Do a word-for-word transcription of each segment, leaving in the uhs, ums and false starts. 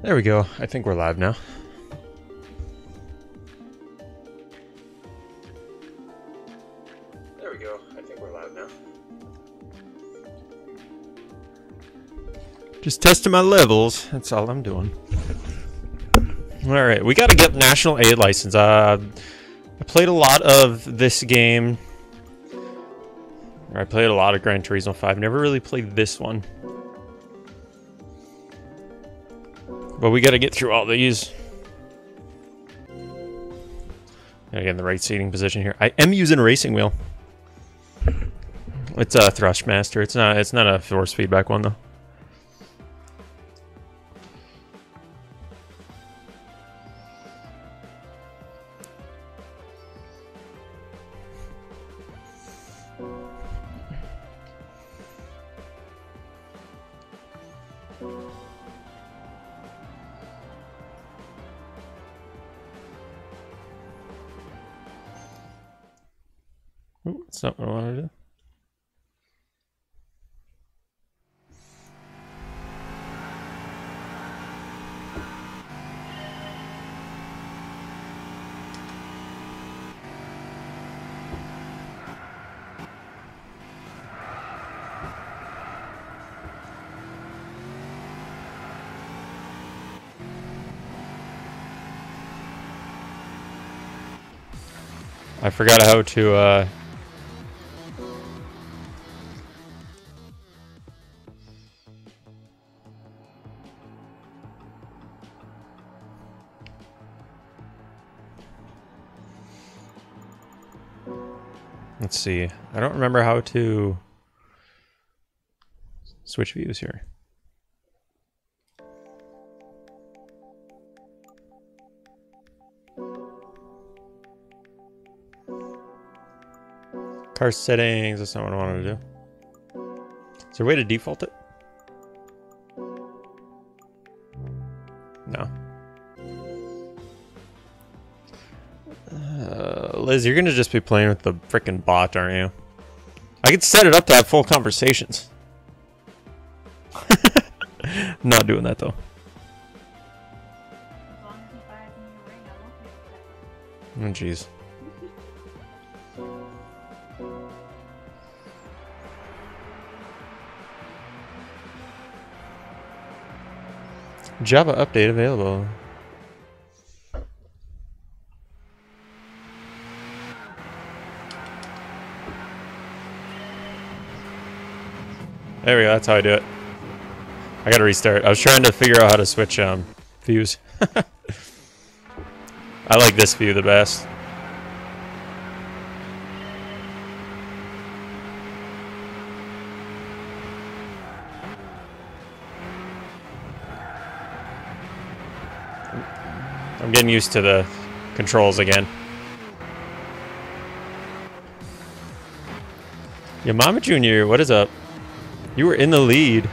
There we go. I think we're live now. There we go. I think we're live now. Just testing my levels. That's all I'm doing. All right, we got to get National A license. Uh, I played a lot of this game. I played a lot of Gran Turismo five. Never really played this one. But we got to get through all these. Gotta get in the right seating position here. I am using a racing wheel. It's a Thrustmaster. It's not. It's not a force feedback one though. That's not what I wanted to do. I forgot how to, uh... Let's see. I don't remember how to switch views here. Car settings, that's not what I wanted to do. Is there a way to default it? No. Liz, you're gonna just be playing with the frickin' bot, aren't you? I could set it up to have full conversations. Not doing that though. Oh jeez. Java update available. There we go, that's how I do it. I gotta restart. I was trying to figure out how to switch um, views. I like this view the best. I'm getting used to the controls again. Yeah, Mama Junior, what is up? You were in the lead.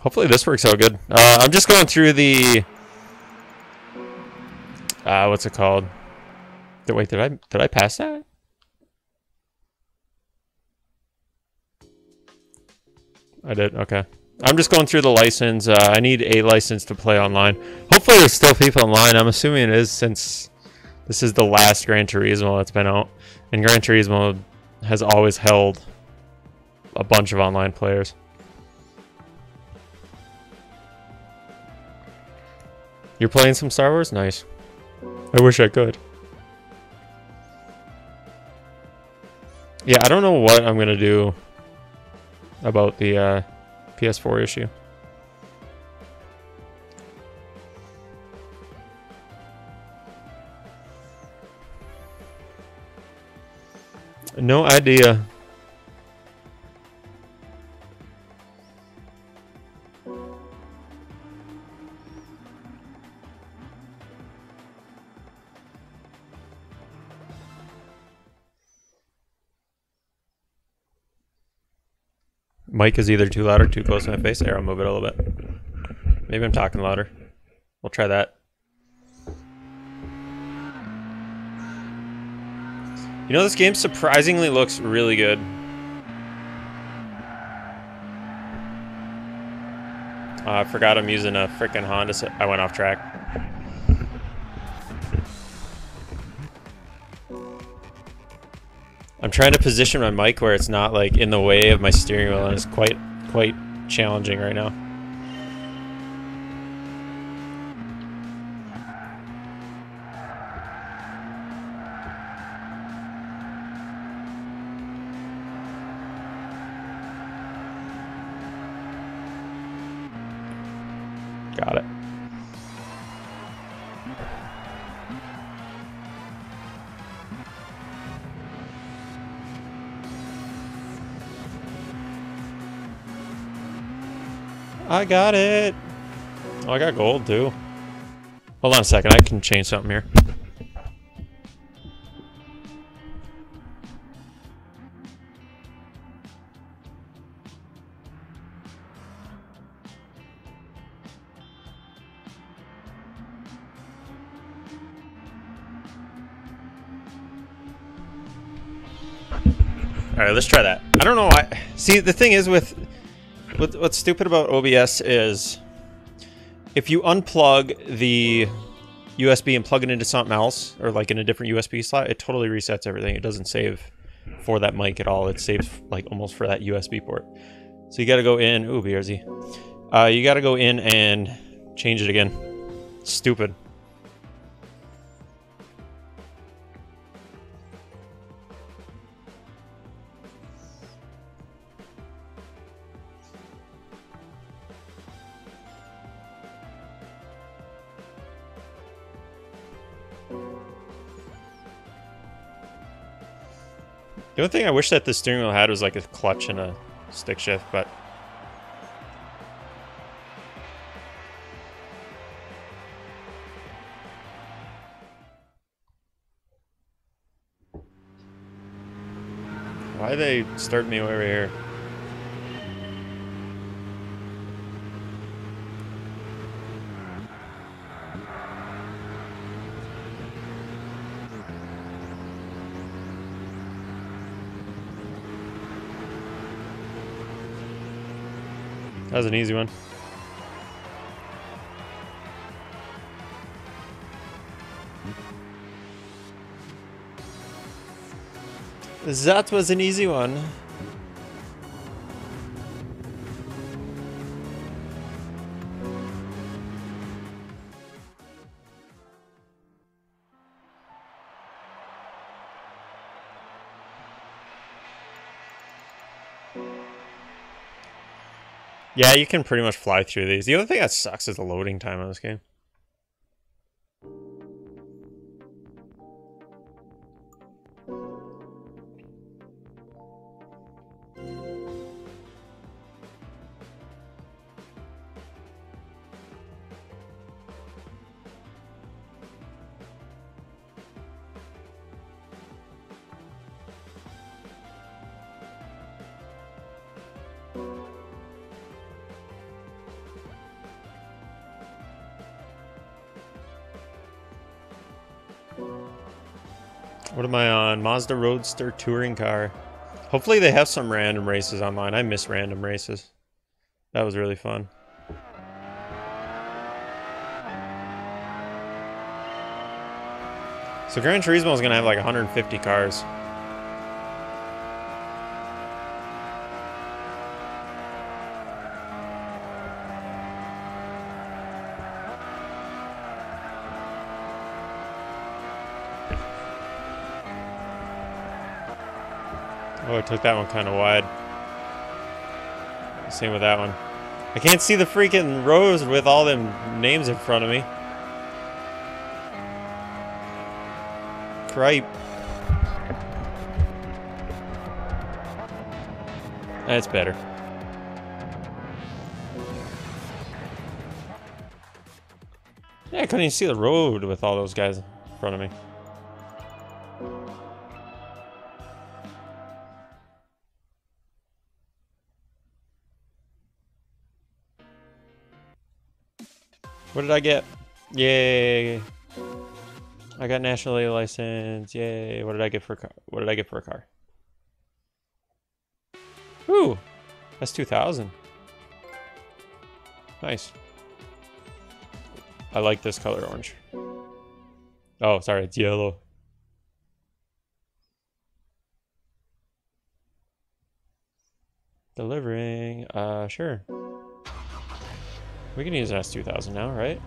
Hopefully this works out good. Uh, I'm just going through the... Uh, what's it called? Did, wait, did I, did I pass that? I did, okay. I'm just going through the license. Uh, I need a license to play online. Hopefully there's still people online. I'm assuming it is since... This is the last Gran Turismo that's been out, and Gran Turismo has always held a bunch of online players. You're playing some Star Wars? Nice. I wish I could. Yeah, I don't know what I'm gonna do about the uh, P S four issue. No idea. Mic is either too loud or too close to my face. There, I'll move it a little bit. Maybe I'm talking louder. We'll try that. You know, this game surprisingly looks really good. Uh, I forgot I'm using a freaking Honda. So I went off track. I'm trying to position my mic where it's not like in the way of my steering wheel, and it's quite quite challenging right now. Got it. I got it. Oh, I got gold too. Hold on a second, I can change something here. All right, let's try that. I don't know why. See, the thing is with, with what's stupid about O B S is if you unplug the U S B and plug it into something else, or like in a different U S B slot, it totally resets everything. It doesn't save for that mic at all. It saves like almost for that U S B port. So you got to go in. Ooh, B R Z. Uh, you got to go in and change it again. It's stupid. The only thing I wish that the steering wheel had was like a clutch and a stick shift, but why they start me over here? That was an easy one. That was an easy one. Yeah, you can pretty much fly through these. The other thing that sucks is the loading time on this game. What am I on? Mazda Roadster Touring Car. Hopefully they have some random races online. I miss random races. That was really fun. So Gran Turismo is going to have like one hundred fifty cars. I took that one kind of wide. Same with that one. I can't see the freaking rows with all them names in front of me. Cripe. That's better. Yeah, I couldn't even see the road with all those guys in front of me. What did I get? Yay! I got national A license. Yay! What did I get for a car? What did I get for a car? Woo! That's two thousand. Nice. I like this color orange. Oh, sorry, it's yellow. Delivering, uh, sure. We can use an S two thousand now, right?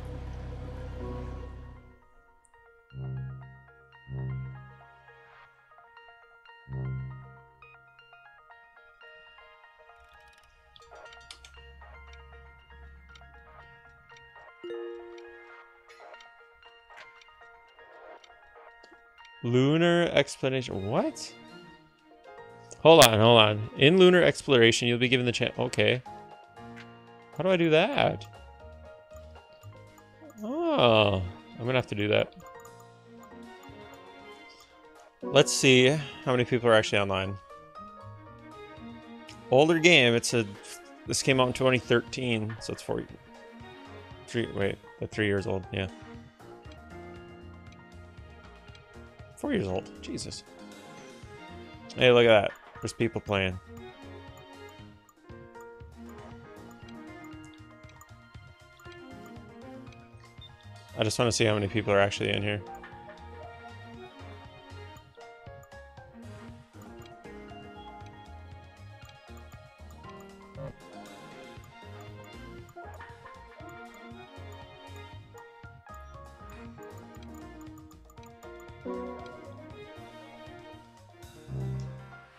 Lunar explanation, what? Hold on, hold on. In lunar exploration, you'll be given the chance. Okay. How do I do that? Oh, I'm gonna have to do that. Let's see how many people are actually online. Older game. It's a. This came out in twenty thirteen, so it's four. Three. Wait, like three years old. Yeah. Four years old. Jesus. Hey, look at that. There's people playing. I just want to see how many people are actually in here.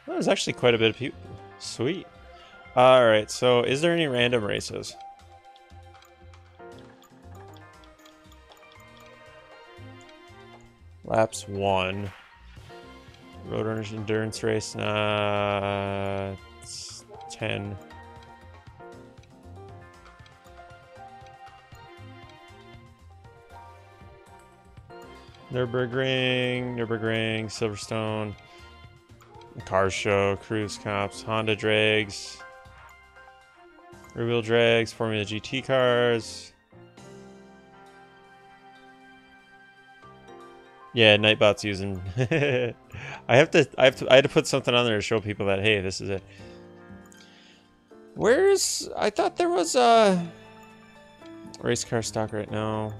Oh, there's actually quite a bit of people. Sweet. All right, so is there any random races? Laps one. Roadrunner's endurance race. Nah, it's ten. Nürburgring, Nürburgring, Silverstone. Car show, cruise comps, Honda drags, rear wheel drags, Formula G T cars. Yeah, Nightbot's using. I have to. I have to. I had to put something on there to show people that hey, this is it. Where's? I thought there was a race car stock right now.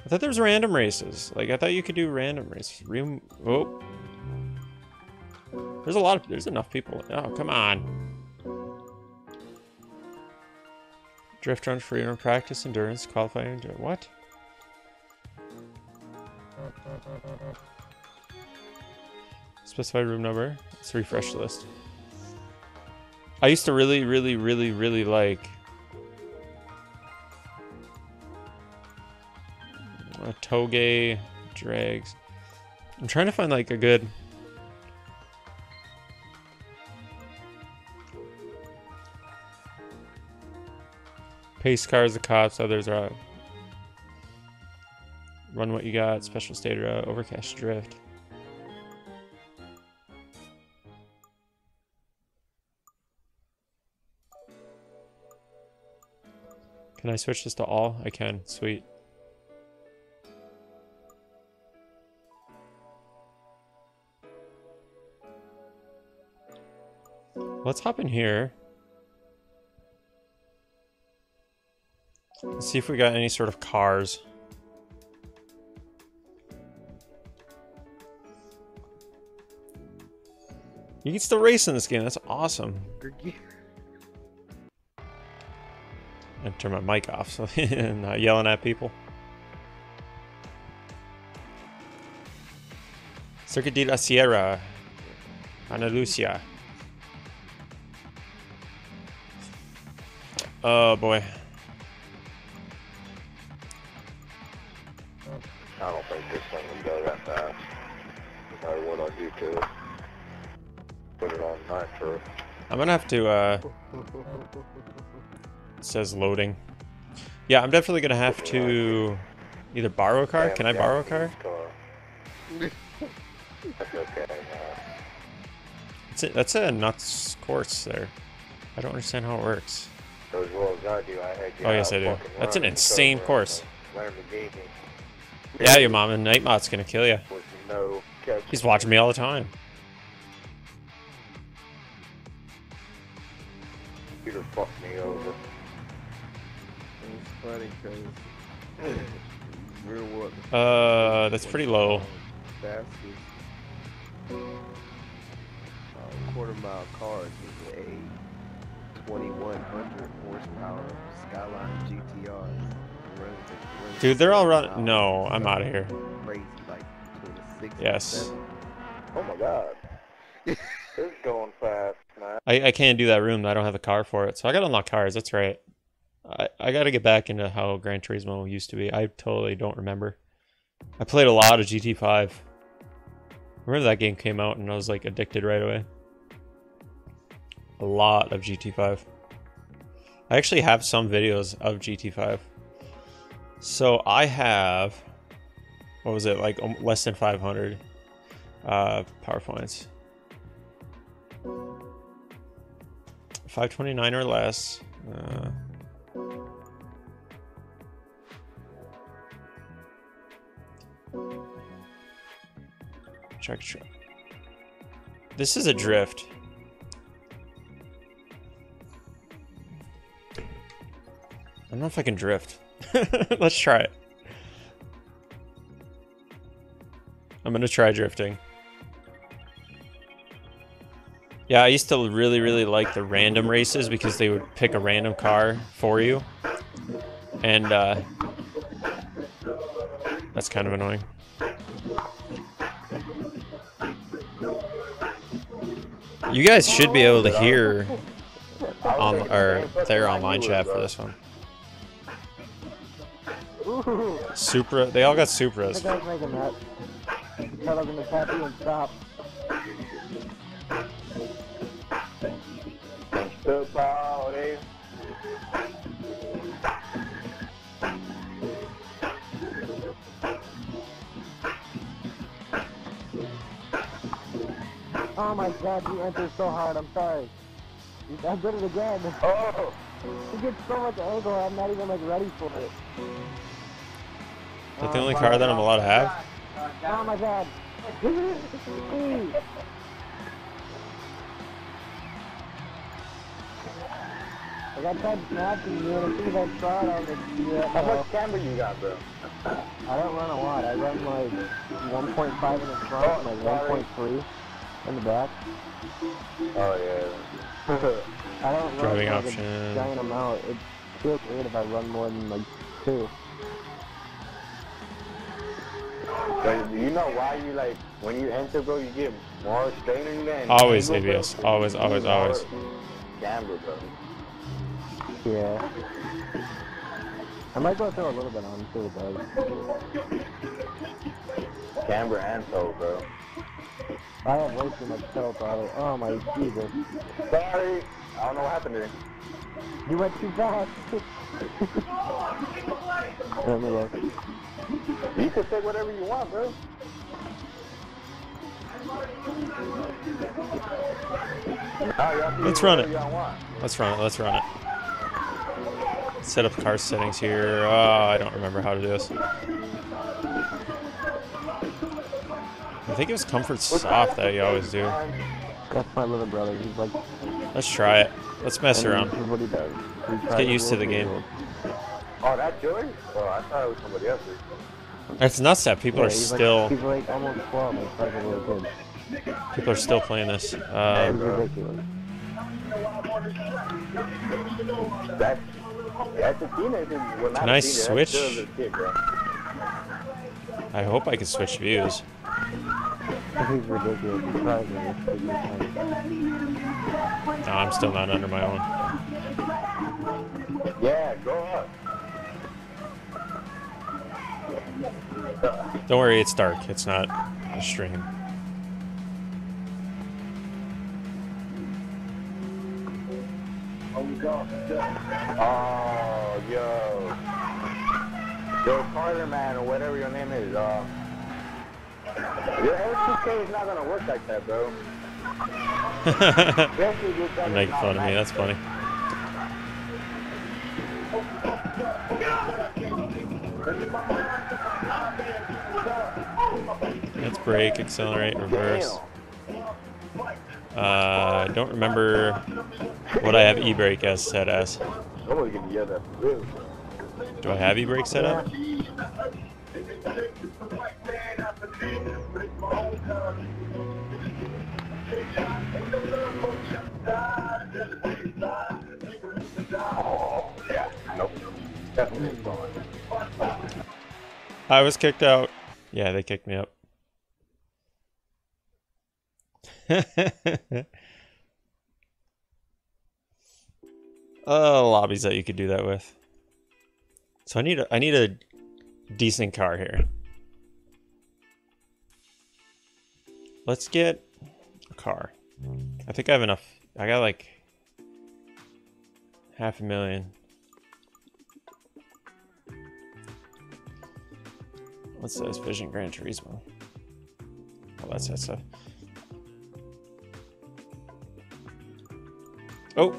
I thought there was random races. Like I thought you could do random races. Real. Oh. There's a lot of, there's enough people. Oh, come on. Drift run, free run, practice, endurance, qualifying, what? Specify room number. Let's refresh the list. I used to really, really, really, really like a Toge drags. I'm trying to find like a good. Pace cars, the cops, others are out. Run what you got, special state route, overcast drift. Can I switch this to all? I can, sweet. Let's hop in here. Let's see if we got any sort of cars. You can still race in this game. That's awesome. I turn my mic off so I'm not yelling at people. Circuit de la Sierra, Andalucia. Oh boy. I don't think this thing can go that fast, no matter what I do to it. Put it on nitro. I'm gonna have to, uh... it says loading. Yeah, I'm definitely gonna have to either borrow a car. Can I borrow a car? That's okay, that's a, that's a nuts course there. I don't understand how it works. So as well as I do, I had you oh, yes, I do. That's an insane course. Yeah, your mom and Night Mod's gonna kill you. He's watching me all the time. Peter fucked me over. It's funny because we're what? Uh, that's pretty low. Fastest uh, quarter mile car is a twenty-one hundred horsepower Skyline G T R. Dude, they're all running. No, I'm out of here. Yes. Oh my god. This is going fast, man. I, I can't do that room. I don't have a car for it. So I gotta unlock cars. That's right. I, I gotta get back into how Gran Turismo used to be. I totally don't remember. I played a lot of G T five. I remember that game came out and I was like addicted right away. A lot of G T five. I actually have some videos of G T five. So I have, what was it, like less than five hundred uh, PowerPoints. five twenty-nine or less. Uh, check, check. This is a drift. I don't know if I can drift. Let's try it. I'm gonna try drifting. Yeah, I used to really, really like the random races because they would pick a random car for you. And uh, that's kind of annoying. You guys should be able to hear on or their online chat for this one. Supra, they all got Supras. I think I was making that. I thought I was gonna tap you and stop. The party. Oh my god, you entered so hard, I'm sorry. I did it again. Oh! You get so much angle, I'm not even like ready for it. Is that the only car that I'm allowed to have? Oh my god. I got that snapping, dude. I think I saw it on the... How much camber you got, bro? I don't run a lot. I run like one point five in the front, oh, like one point three in the back. Oh, yeah. I don't Driving run like option. a giant amount. It feels weird if I run more than like two. So you know why you like when you enter, bro? You get more straightening than always A B S, always, always, always. Camber, bro. Yeah. I might go throw a little bit on too, bro. Camber and toe, bro. I have way too much toe, probably. Oh my Jesus. Sorry, I don't know what happened here. You went too fast. Let me look. You can take whatever you want, bro. Let's run it. Let's run it. Let's run it. Set up car settings here. Oh, I don't remember how to do this. I think it was comfort soft that you always do. That's my little brother. He's like. Let's try it. Let's mess around. Let's get used to the game. Oh, that's yours? Oh, I thought it was somebody else's. That's nuts that people yeah, are still... Like, people, like, almost twelve, like, like people are still playing this. Uh, that, that's a teenager. Well, can I switch? Kid, I hope I can switch views. This is ridiculous. No, I'm still not under my own. Yeah, go up. Don't worry, it's dark. It's not a stream. Oh, yo. Yo, Carter Man, or whatever your name is, uh... your L two K is not gonna work like that, bro. You're making fun of me, that's funny. Let's brake, accelerate, reverse. Uh, I don't remember what I have e-brake as set as. Do I have e-brake set up? I was kicked out. Yeah, they kicked me up. Oh, lobbies that you could do that with. So I need a, I need a decent car here. Let's get a car. I think I have enough. I got like half a million. What's this? Vision Gran Turismo. All that sad stuff. Oh!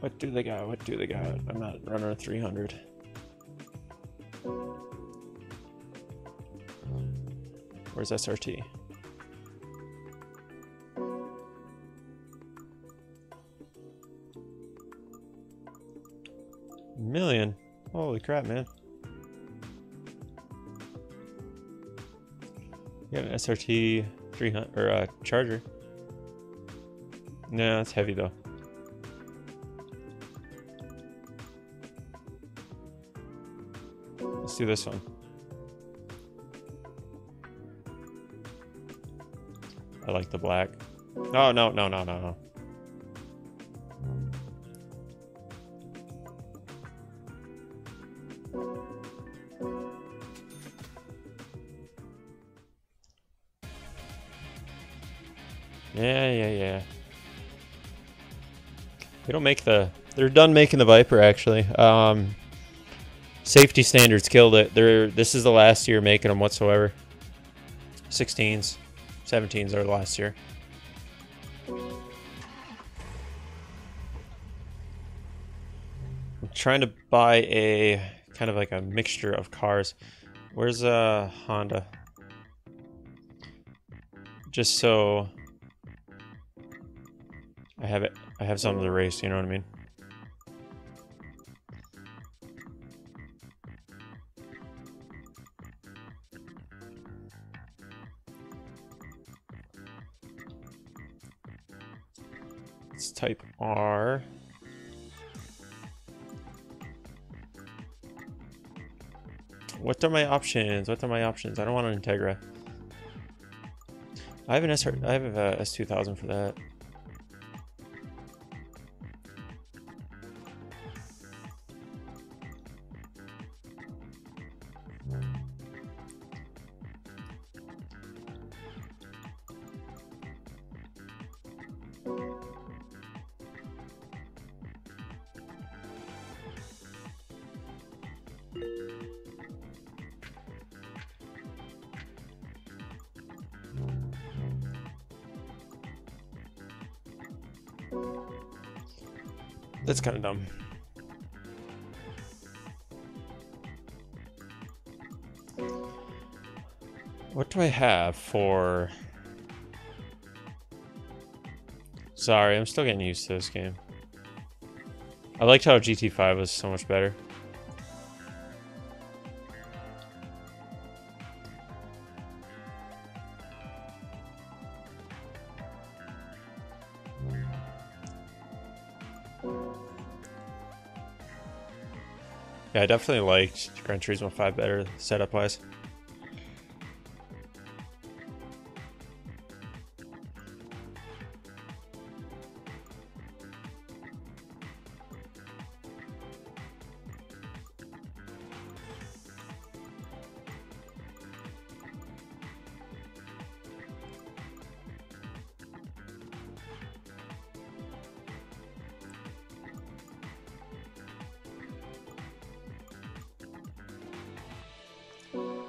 What do they got? What do they got? I'm not running a three hundred. Where's S R T? Million. Holy crap, man. You got an S R T three hundred or a Charger. No, it's heavy though. Let's do this one. I like the black. No, no, no, no, no, no. Yeah, yeah, yeah. They don't make the... They're done making the Viper, actually. Um, safety standards killed it. They're, this is the last year making them whatsoever. sixteens. seventeens are last year. I'm trying to buy a... kind of like a mixture of cars. Where's a Honda? Just so... I have it. I have some of the race, you know what I mean? Let's type R. What are my options? What are my options? I don't want an Integra. I have an S R, I have a S two thousand for that. That's kind of dumb. What do I have for... Sorry, I'm still getting used to this game. I liked how G T five was so much better. Yeah, I definitely liked Gran Turismo five better setup wise.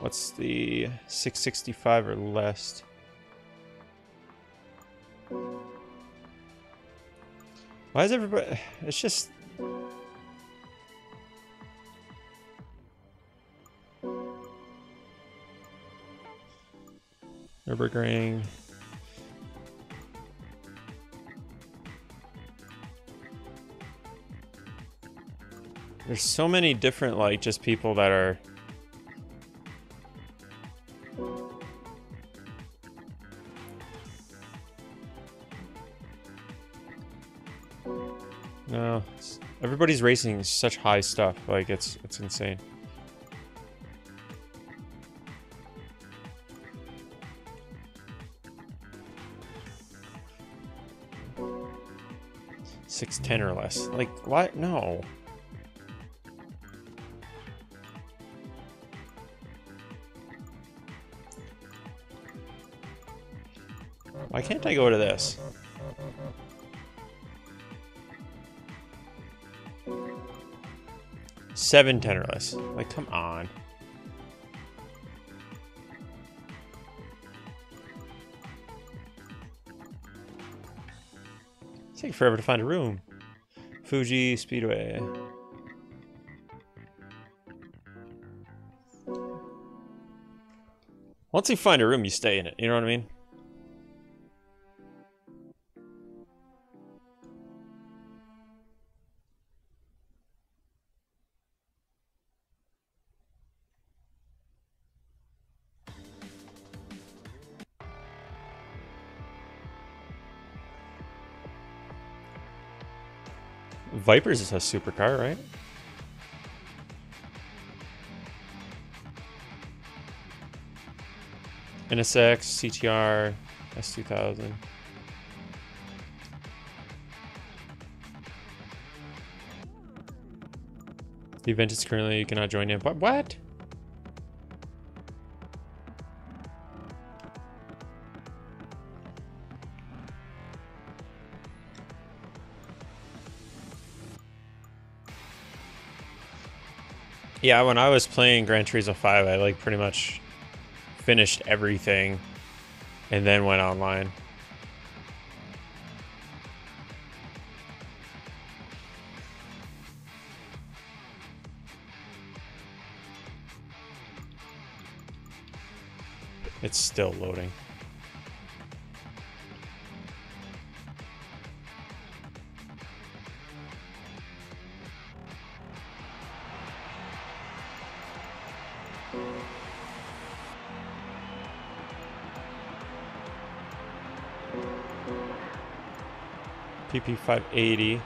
What's the six sixty-five or less? Why is everybody... It's just... Nürburgring. There's so many different, like, just people that are... No, it's, everybody's racing such high stuff. Like, it's it's insane. six ten or less. Like, why? No. Why can't I go to this? seven ten or less. Like, come on. Take forever to find a room. Fuji Speedway. Once you find a room, you stay in it. You know what I mean? Viper's is a supercar, right? N S X, C T R, S two thousand. The event is currently, you cannot join in. What? What? Yeah, when I was playing Gran Turismo five, I like pretty much finished everything and then went online. It's still loading. P five eighty.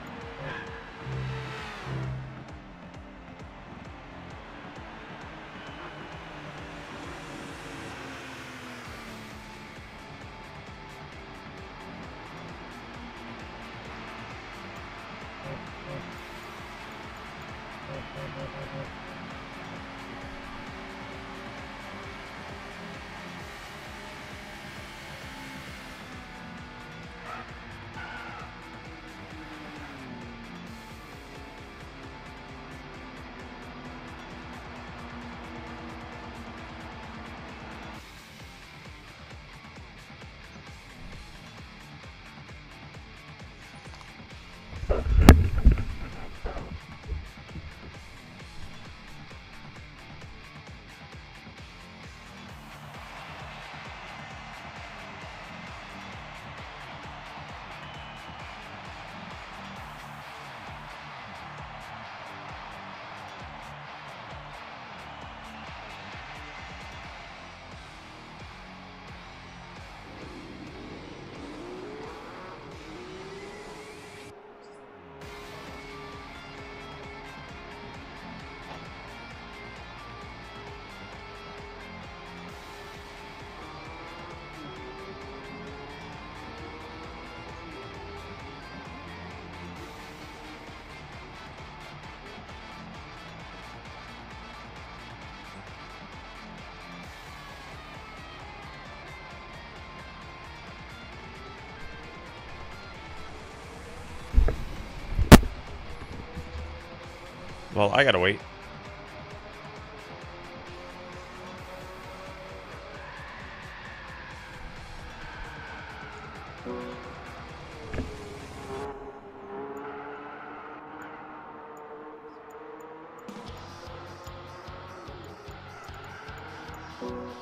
Well, I gotta wait.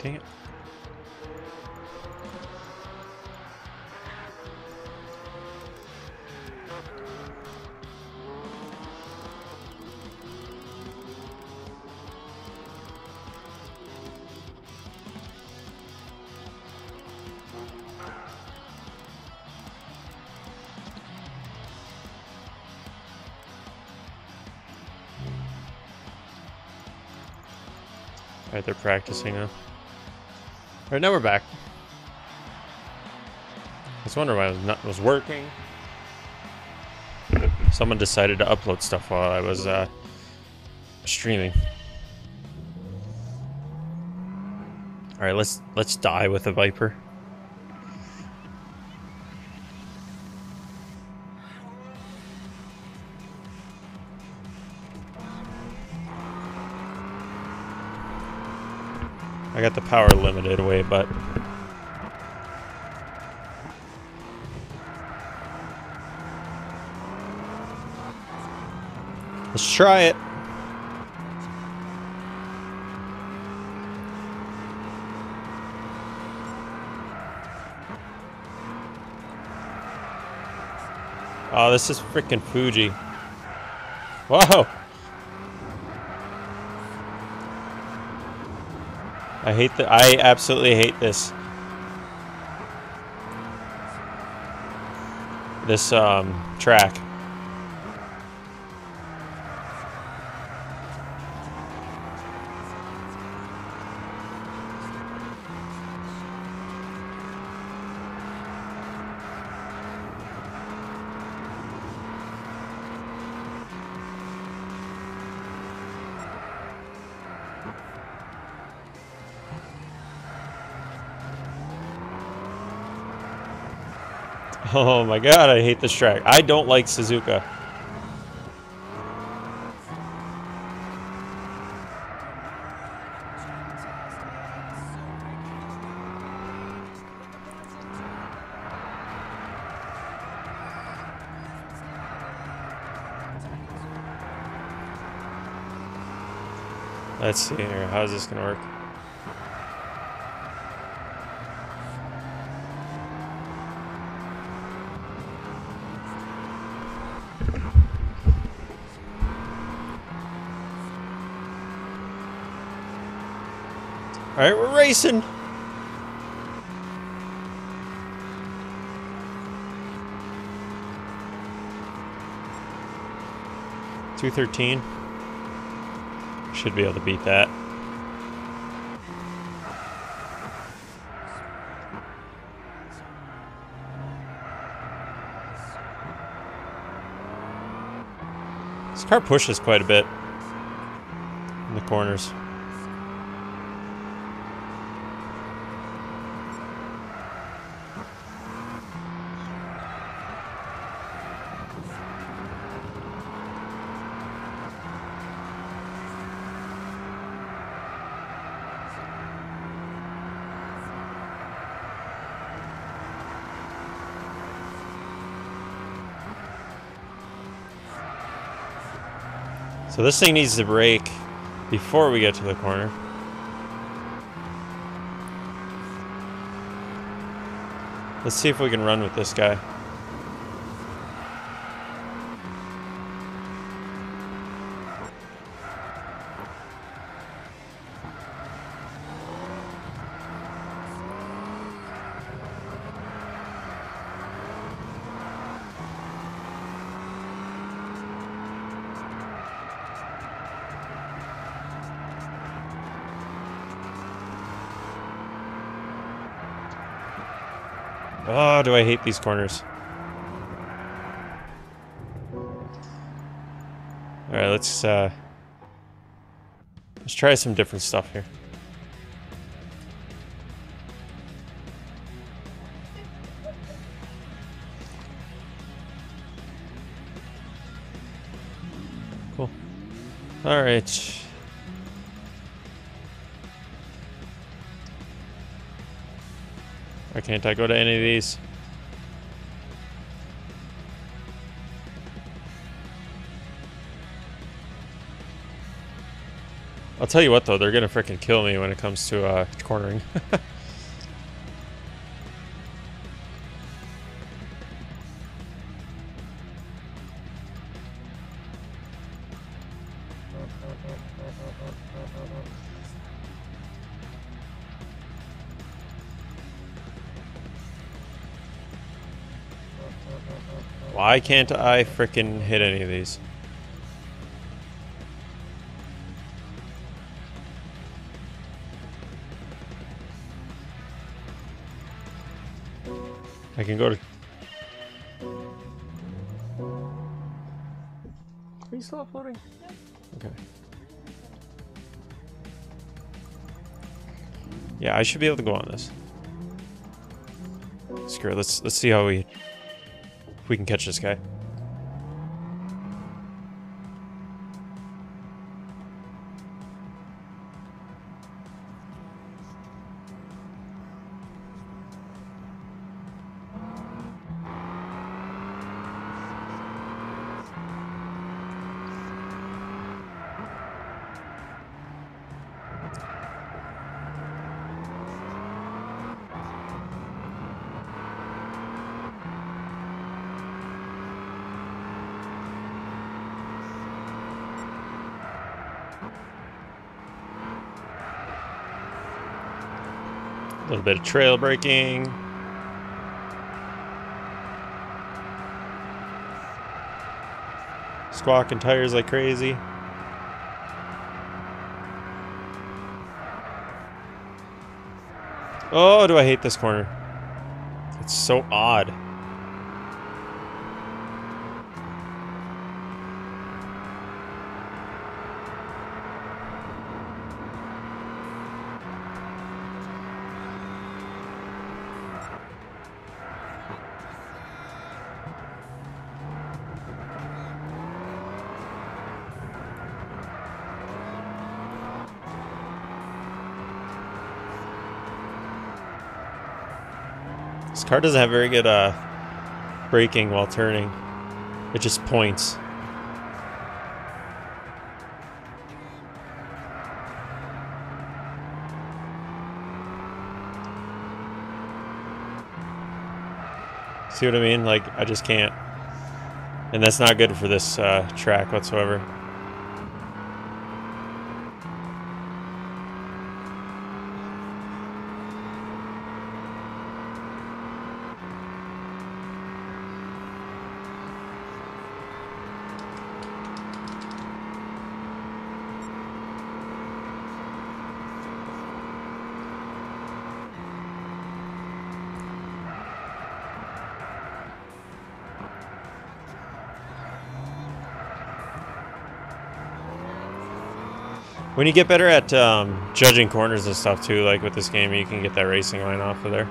Dang it. Alright, they're practicing now. Alright, now we're back. I was wondering why I was not was working. Someone decided to upload stuff while I was uh, streaming. Alright, let's let's die with a Viper. I got the power limited away, but let's try it. Oh, this is freaking Fuji. Whoa. I hate that. I absolutely hate this. This um, track. Oh my god, I hate this track. I don't like Suzuka. Let's see here, how's this gonna work? All right, we're racing. two thirteen. Should be able to beat that. This car pushes quite a bit in the corners. So this thing needs to brake before we get to the corner. Let's see if we can run with this guy. Oh, do I hate these corners. Alright, let's uh let's try some different stuff here. Cool. Alright. Why can't I go to any of these? I'll tell you what though, they're gonna frickin' kill me when it comes to uh, cornering. Why can't I frickin' hit any of these? I can go to... Are you still uploading? Okay. Yeah, I should be able to go on this. Screw it, let's, let's see how we... we can catch this guy. A little bit of trail braking. Squawking tires like crazy. Oh, do I hate this corner? It's so odd. This car doesn't have very good uh, braking while turning. It just points. See what I mean? Like, I just can't. And that's not good for this uh, track whatsoever. When you get better at um, judging corners and stuff too, like with this game, you can get that racing line off of there.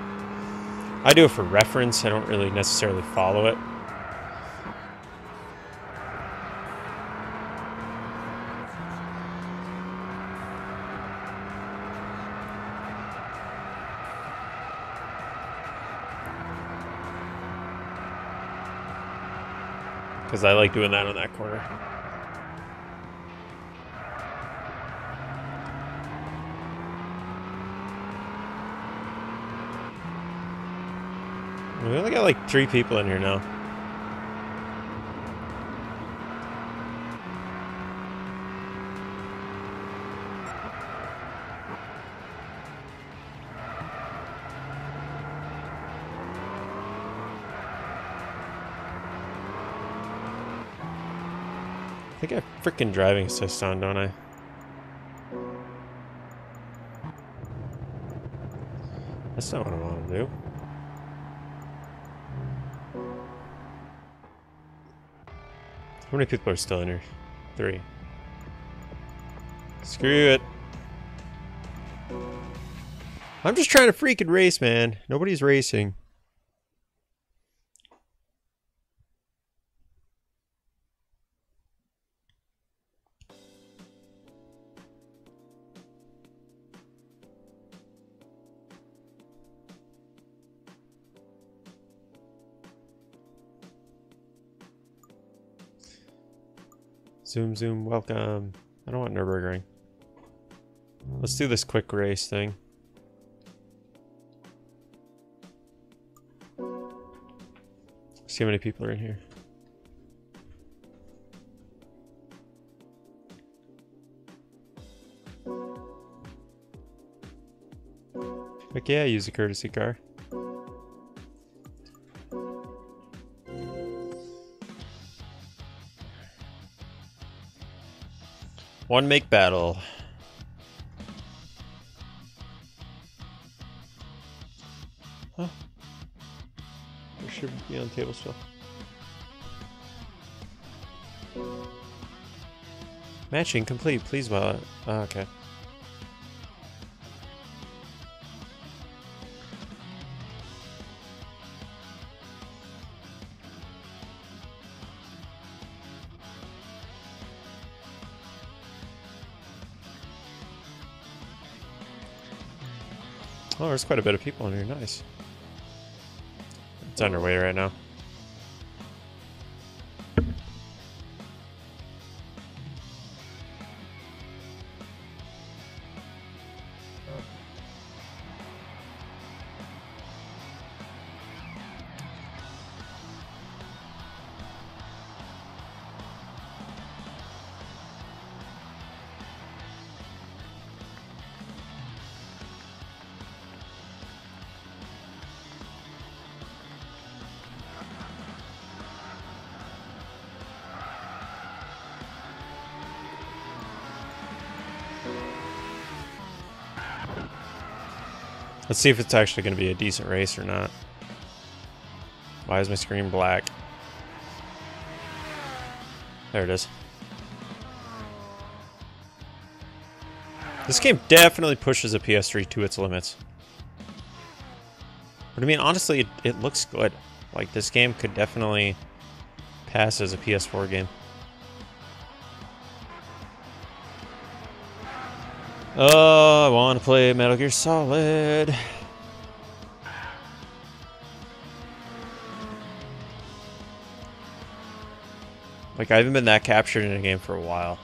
I do it for reference. I don't really necessarily follow it. Because I like doing that on that corner. We only got like three people in here now. I think I have freaking driving assist on, don't I? That's not what I want to do. How many people are still in here? Three. Screw it. I'm just trying to freaking race, man. Nobody's racing. Zoom, zoom, welcome. I don't want Nürburgring. Let's do this quick race thing. See how many people are in here. Like, yeah, use a courtesy car. One make battle. Huh. There should be on table still. Matching complete, please wallet. Oh, okay. Oh, there's quite a bit of people in here. Nice. It's underway right now. Let's see if it's actually going to be a decent race or not. Why is my screen black? There it is. This game definitely pushes a P S three to its limits. But I mean, honestly, it, it looks good. Like, this game could definitely pass as a P S four game. Oh, I want to play Metal Gear Solid. Like, I haven't been that captured in a game for a while.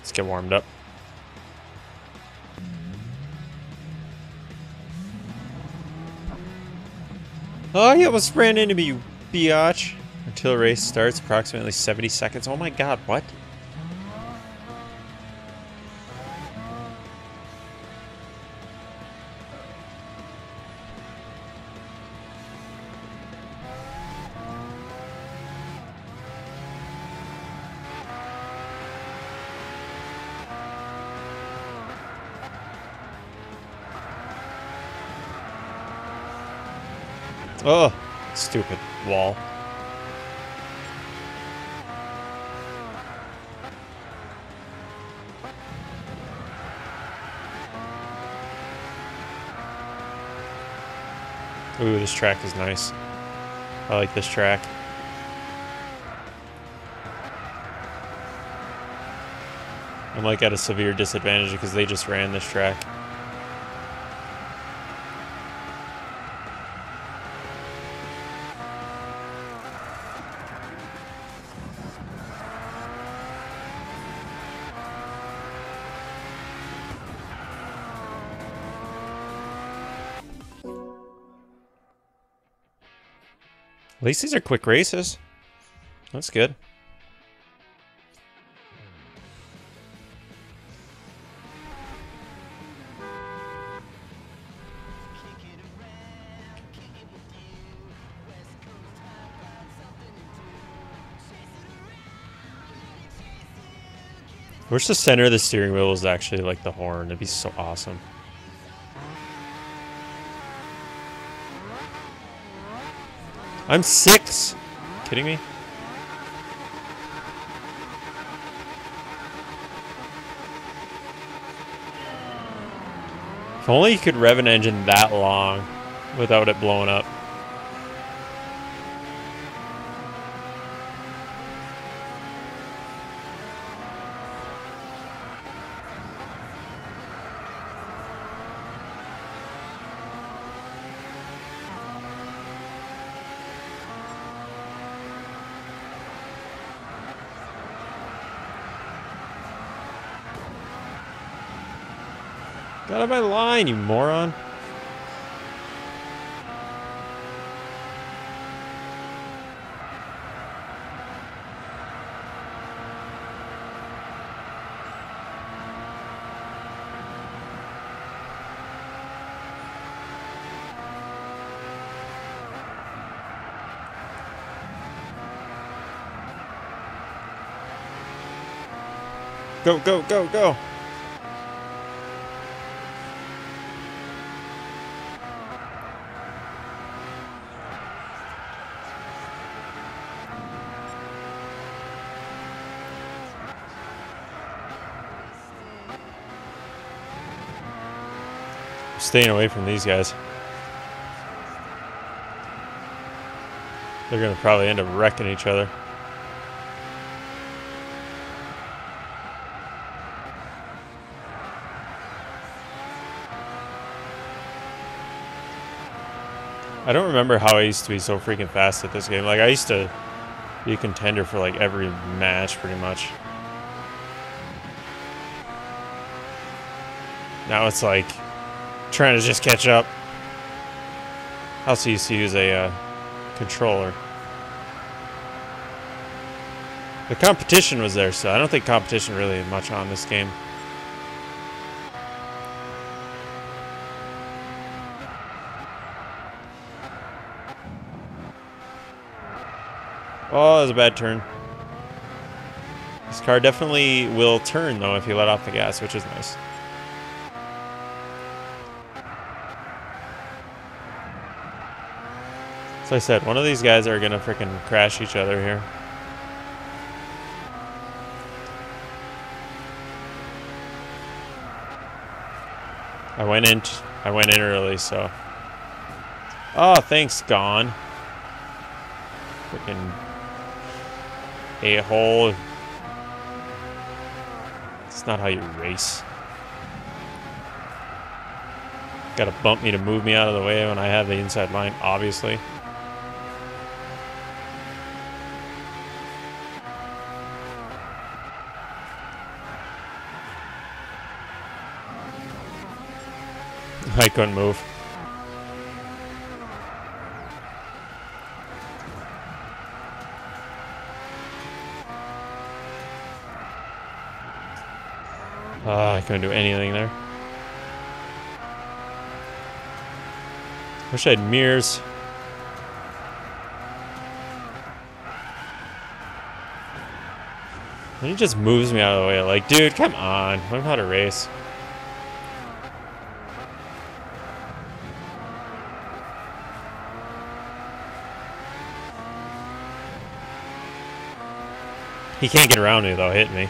Let's get warmed up. Oh, he almost ran into me, you biatch. Until race starts, approximately seventy seconds. Oh my god, what? Oh, stupid wall. Ooh, this track is nice. I like this track. I'm like at a severe disadvantage because they just ran this track. At least these are quick races. That's good. I wish the center of the steering wheel was actually like the horn. It'd be so awesome. I'm six. Kidding me? If only you could rev an engine that long without it blowing up. Get out of my line, you moron. Go, go, go, go. Staying away from these guys. They're gonna probably end up wrecking each other. I don't remember how I used to be so freaking fast at this game. Like, I used to be a contender for like every match pretty much. Now it's like trying to just catch up. I also used to use a uh, controller. The competition was there, so I don't think competition really had much on this game. Oh, that was a bad turn. This car definitely will turn though if you let off the gas, which is nice. Like I said, one of these guys are gonna freaking crash each other here. I went in, I went in early, so. Oh, thanks, gone. Freaking a-hole. It's not how you race. Gotta bump me to move me out of the way when I have the inside line, obviously. I couldn't move. Uh, I couldn't do anything there. Wish I had mirrors. And he just moves me out of the way. Like, dude, come on. Learn how to race. He can't get around me without hitting me.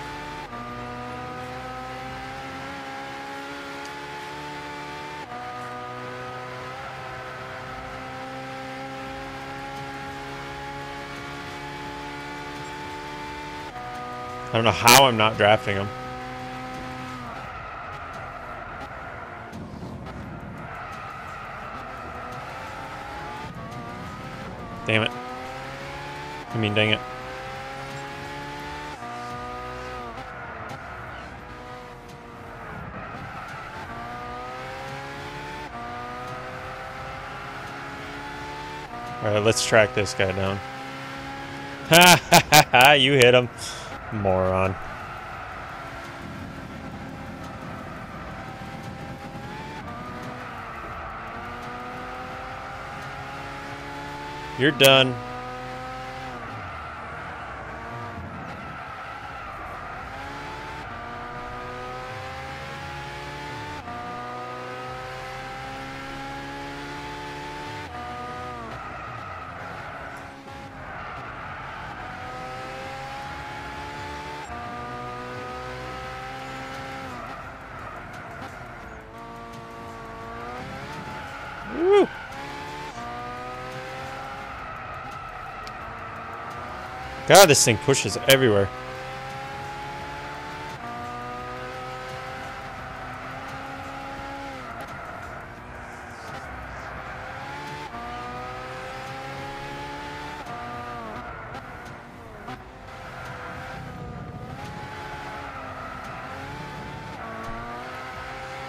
I don't know how I'm not drafting him. Damn it. I mean, dang it. Alright, let's track this guy down. Ha ha ha ha, you hit him. Moron. You're done. Woo! God, this thing pushes everywhere.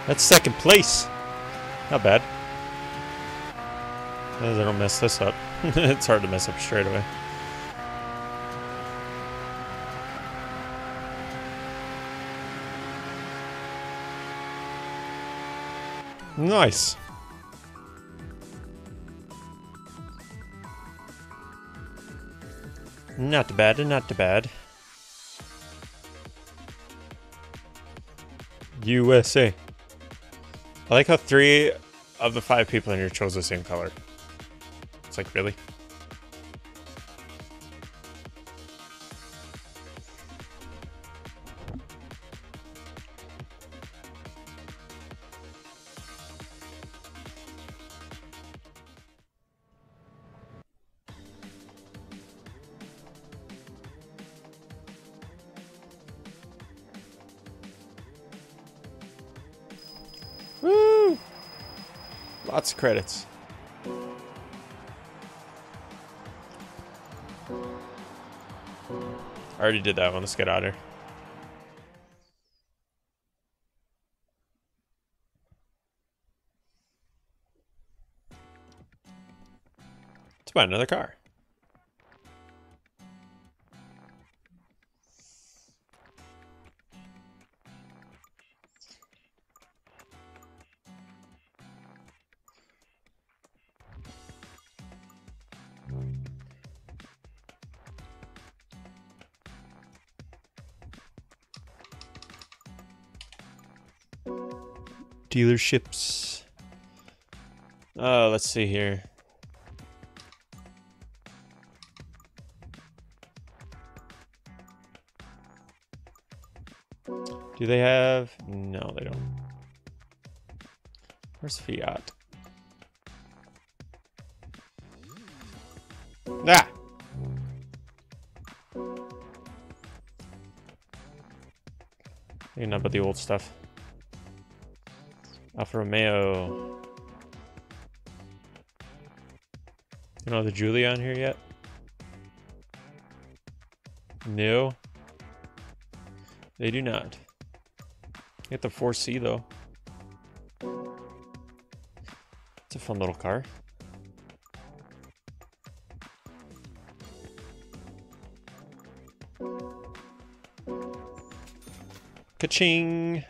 That's second place. Not bad. As long as I don't mess this up. It's hard to mess up straight away. Nice. Not too bad, not too bad. U S A. I like how three of the five people in here chose the same color. It's like, really? Lots of credits. I already did that one. Let's get out of here. Let's buy another car. Dealerships. Uh, let's see here. Do they have? No, they don't. Where's Fiat? Ah! Thinking about the old stuff. Alfa Romeo. You know the Julia on here yet? No. They do not. Get the four C though. It's a fun little car. Ka-ching!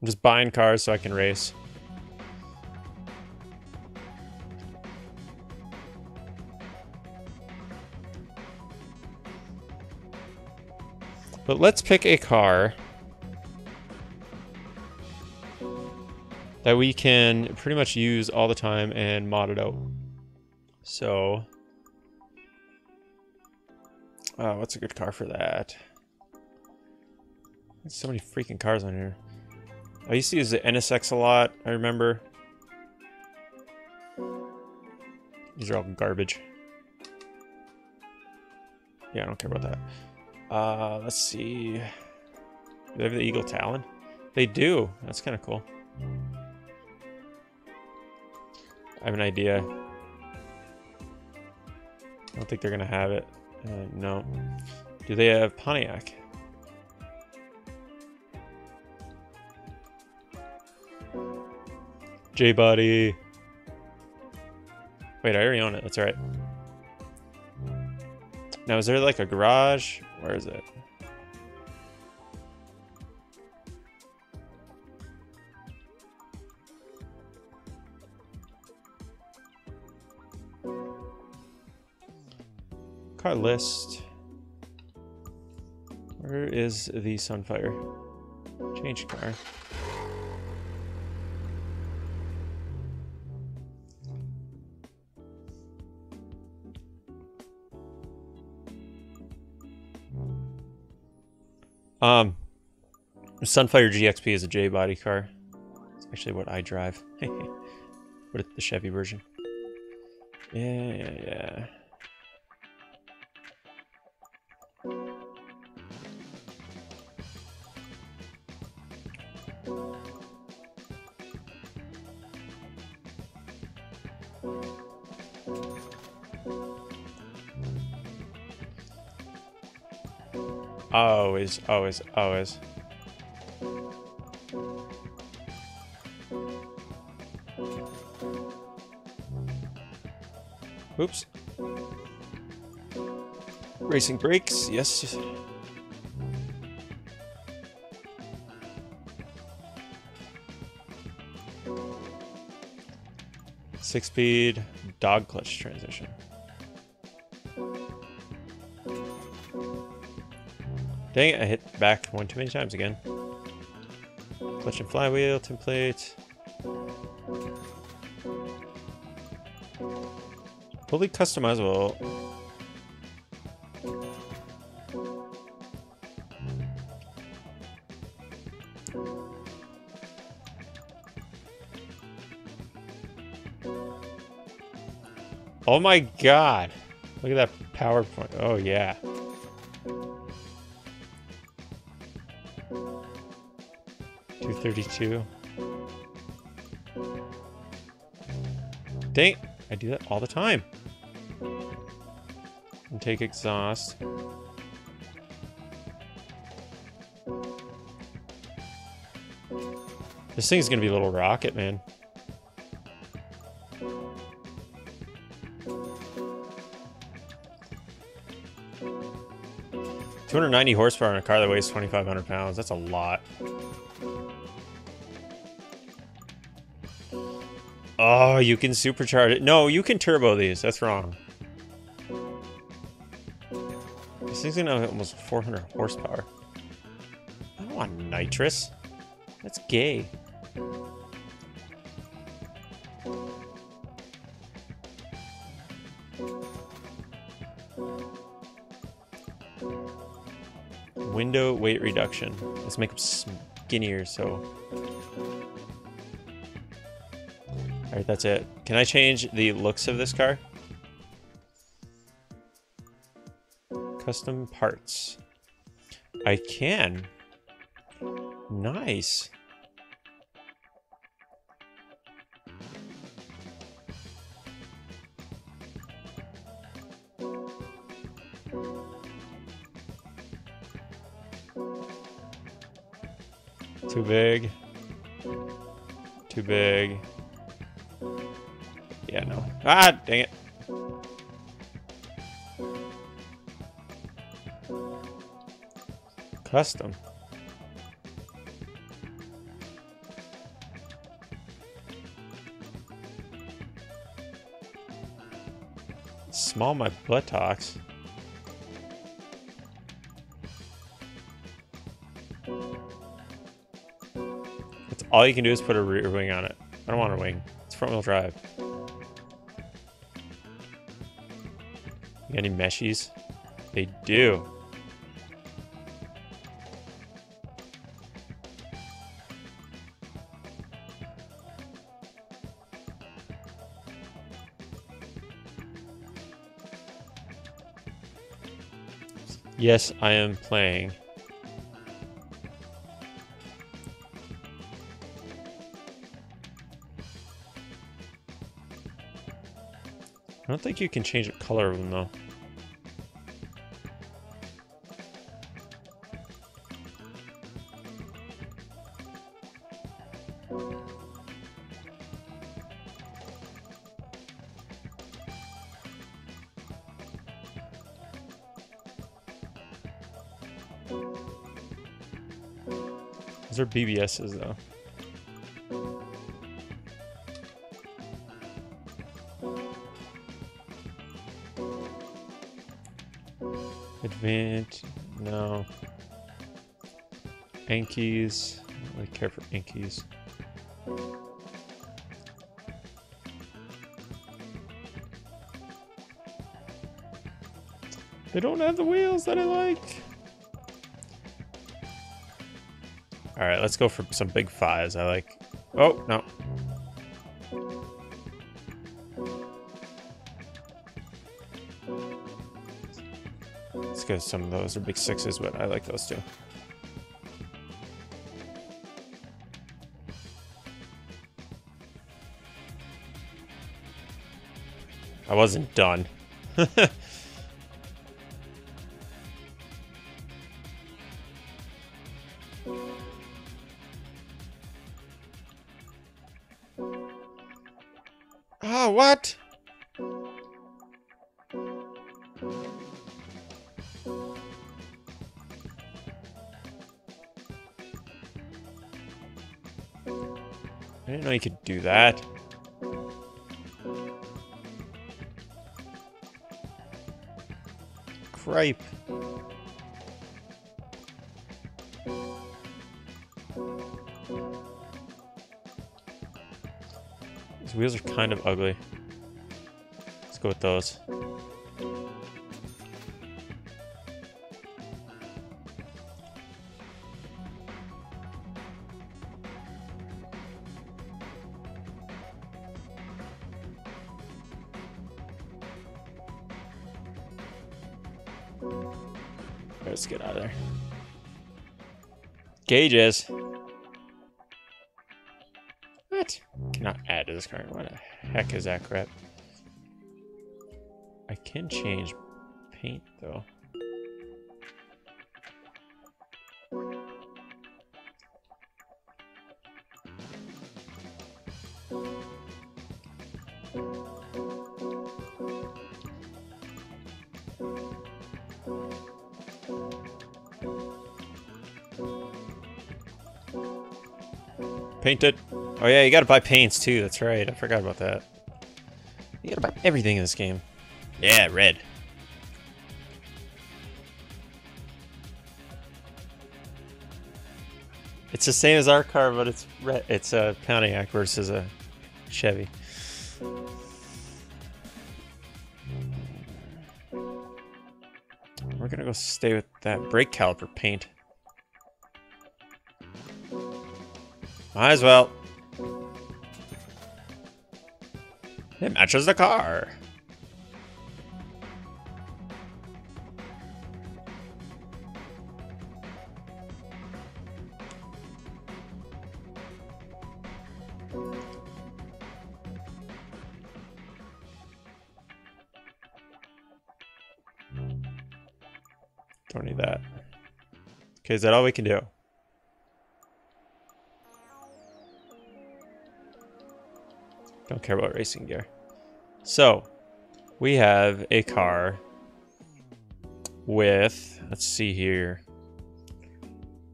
I'm just buying cars so I can race. But let's pick a car that we can pretty much use all the time and mod it out. So, oh, what's a good car for that? There's so many freaking cars on here. I used to use the N S X a lot, I remember. These are all garbage. Yeah, I don't care about that. Uh, let's see. Do they have the Eagle Talon? They do. That's kind of cool. I have an idea. I don't think they're going to have it. Uh, no. Do they have Pontiac? J-Body. Wait, I already own it. That's all right. Now, is there like a garage? Where is it? Car list. Where is the Sunfire? Change car. Um, Sunfire G X P is a J-Body car. It's actually what I drive. with the Chevy version. Yeah, yeah, yeah. Always, always, always. Oops. Racing brakes, yes. Six-speed dog clutch transition. Dang it, I hit back one too many times again. Clutch and flywheel template. Fully customizable. Oh my god. Look at that PowerPoint. Oh yeah. thirty-two. Dang, I do that all the time. And take exhaust. This thing's gonna be a little rocket, man. two hundred ninety horsepower in a car that weighs twenty-five hundred pounds. That's a lot. Oh, you can supercharge it. No, you can turbo these. That's wrong. This thing's gonna have almost four hundred horsepower. I don't want nitrous. That's gay. Window weight reduction. Let's make them skinnier, so... Alright, that's it. Can I change the looks of this car? Custom parts. I can. Nice. Too big. Too big. Yeah, no. Ah, dang it. Custom. Small my buttocks. That's all you can do is put a rear wing on it. I don't want a wing. It's front wheel drive. Any meshies? They do. Yes, I am playing. I don't think you can change the color of them though. Those are B B Ses though. Advent, no. Ankies, I really care for Ankies. They don't have the wheels that I like. All right, let's go for some big fives. I like, oh, no. It's because some of those are big sixes, but I like those too. I wasn't done. Oh, what? I didn't know you could do that. Gripe. These wheels are kind of ugly. Let's go with those. Let's get out of there. Gauges. What? Cannot add to this card. What the heck is that crap? I can change paint though. Paint it. Oh yeah, you gotta buy paints too, that's right. I forgot about that. You gotta buy everything in this game. Yeah, red. It's the same as our car, but it's red. It's a Pontiac versus a Chevy. We're gonna go stay with that brake caliper paint. Might as well. It matches the car. Don't need that. Okay, is that all we can do? Don't care about racing gear. So, we have a car with, let's see here.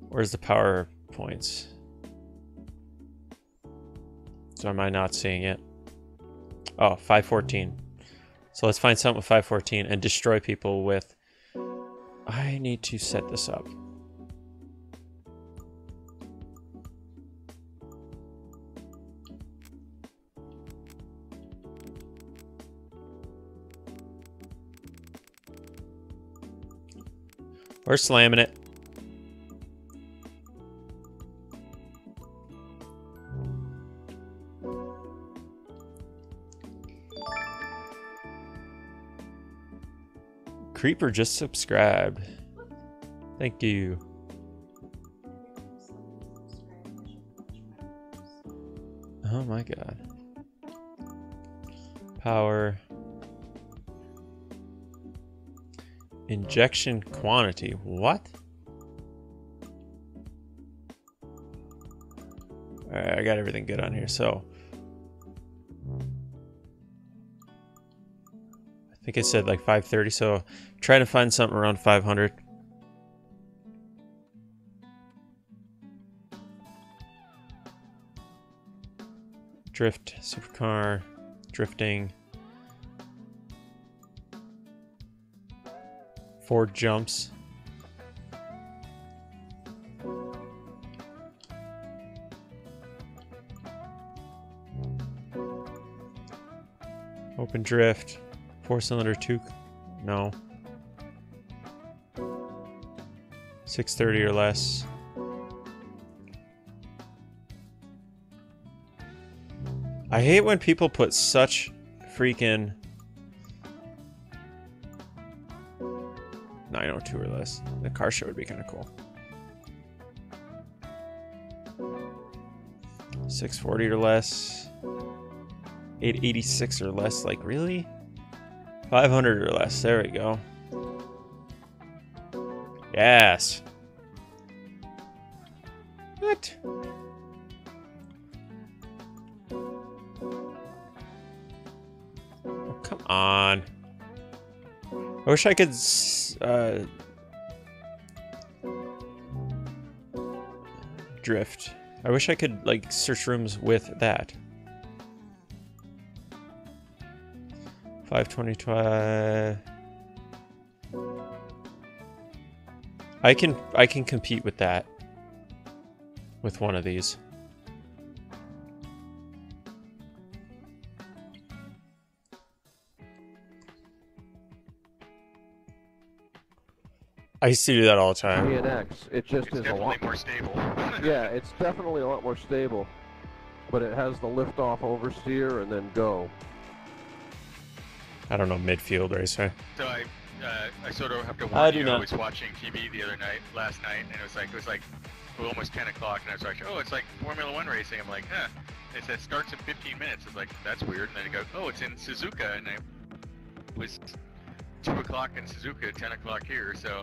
Where's the power points? So am I not seeing it? Oh, five fourteen. So let's find something with five fourteen and destroy people with, I need to set this up. We're slamming it. Creeper just subscribed. Thank you. Oh my God. Power. Injection quantity. What? Alright, I got everything good on here, so. I think I said like five thirty, so trying to find something around five hundred. Drift, supercar, drifting. Four jumps. Open drift. Four cylinder two. No. six thirty or less. I hate when people put such freaking... nine oh two or less. The car show would be kind of cool. six forty or less. eight eighty-six or less. Like, really? five hundred or less. There we go. Yes. What? Oh, come on. I wish I could, uh, drift. I wish I could, like, search rooms with that. five twenty-five. I can, I can compete with that. With one of these. I used to do that all the time. N X, it just it's is a lot more stable. Yeah, it's definitely a lot more stable, but it has the liftoff, oversteer, and then go. I don't know midfield racer. So I, uh, I sort of have to warn I do you. Not. I was watching T V the other night, last night, and it was like it was like almost ten o'clock, and I was like, oh, it's like Formula One racing. I'm like, huh. It says starts in fifteen minutes. It's like that's weird. And then I go, oh, it's in Suzuka, and it was two o'clock in Suzuka, ten o'clock here, so.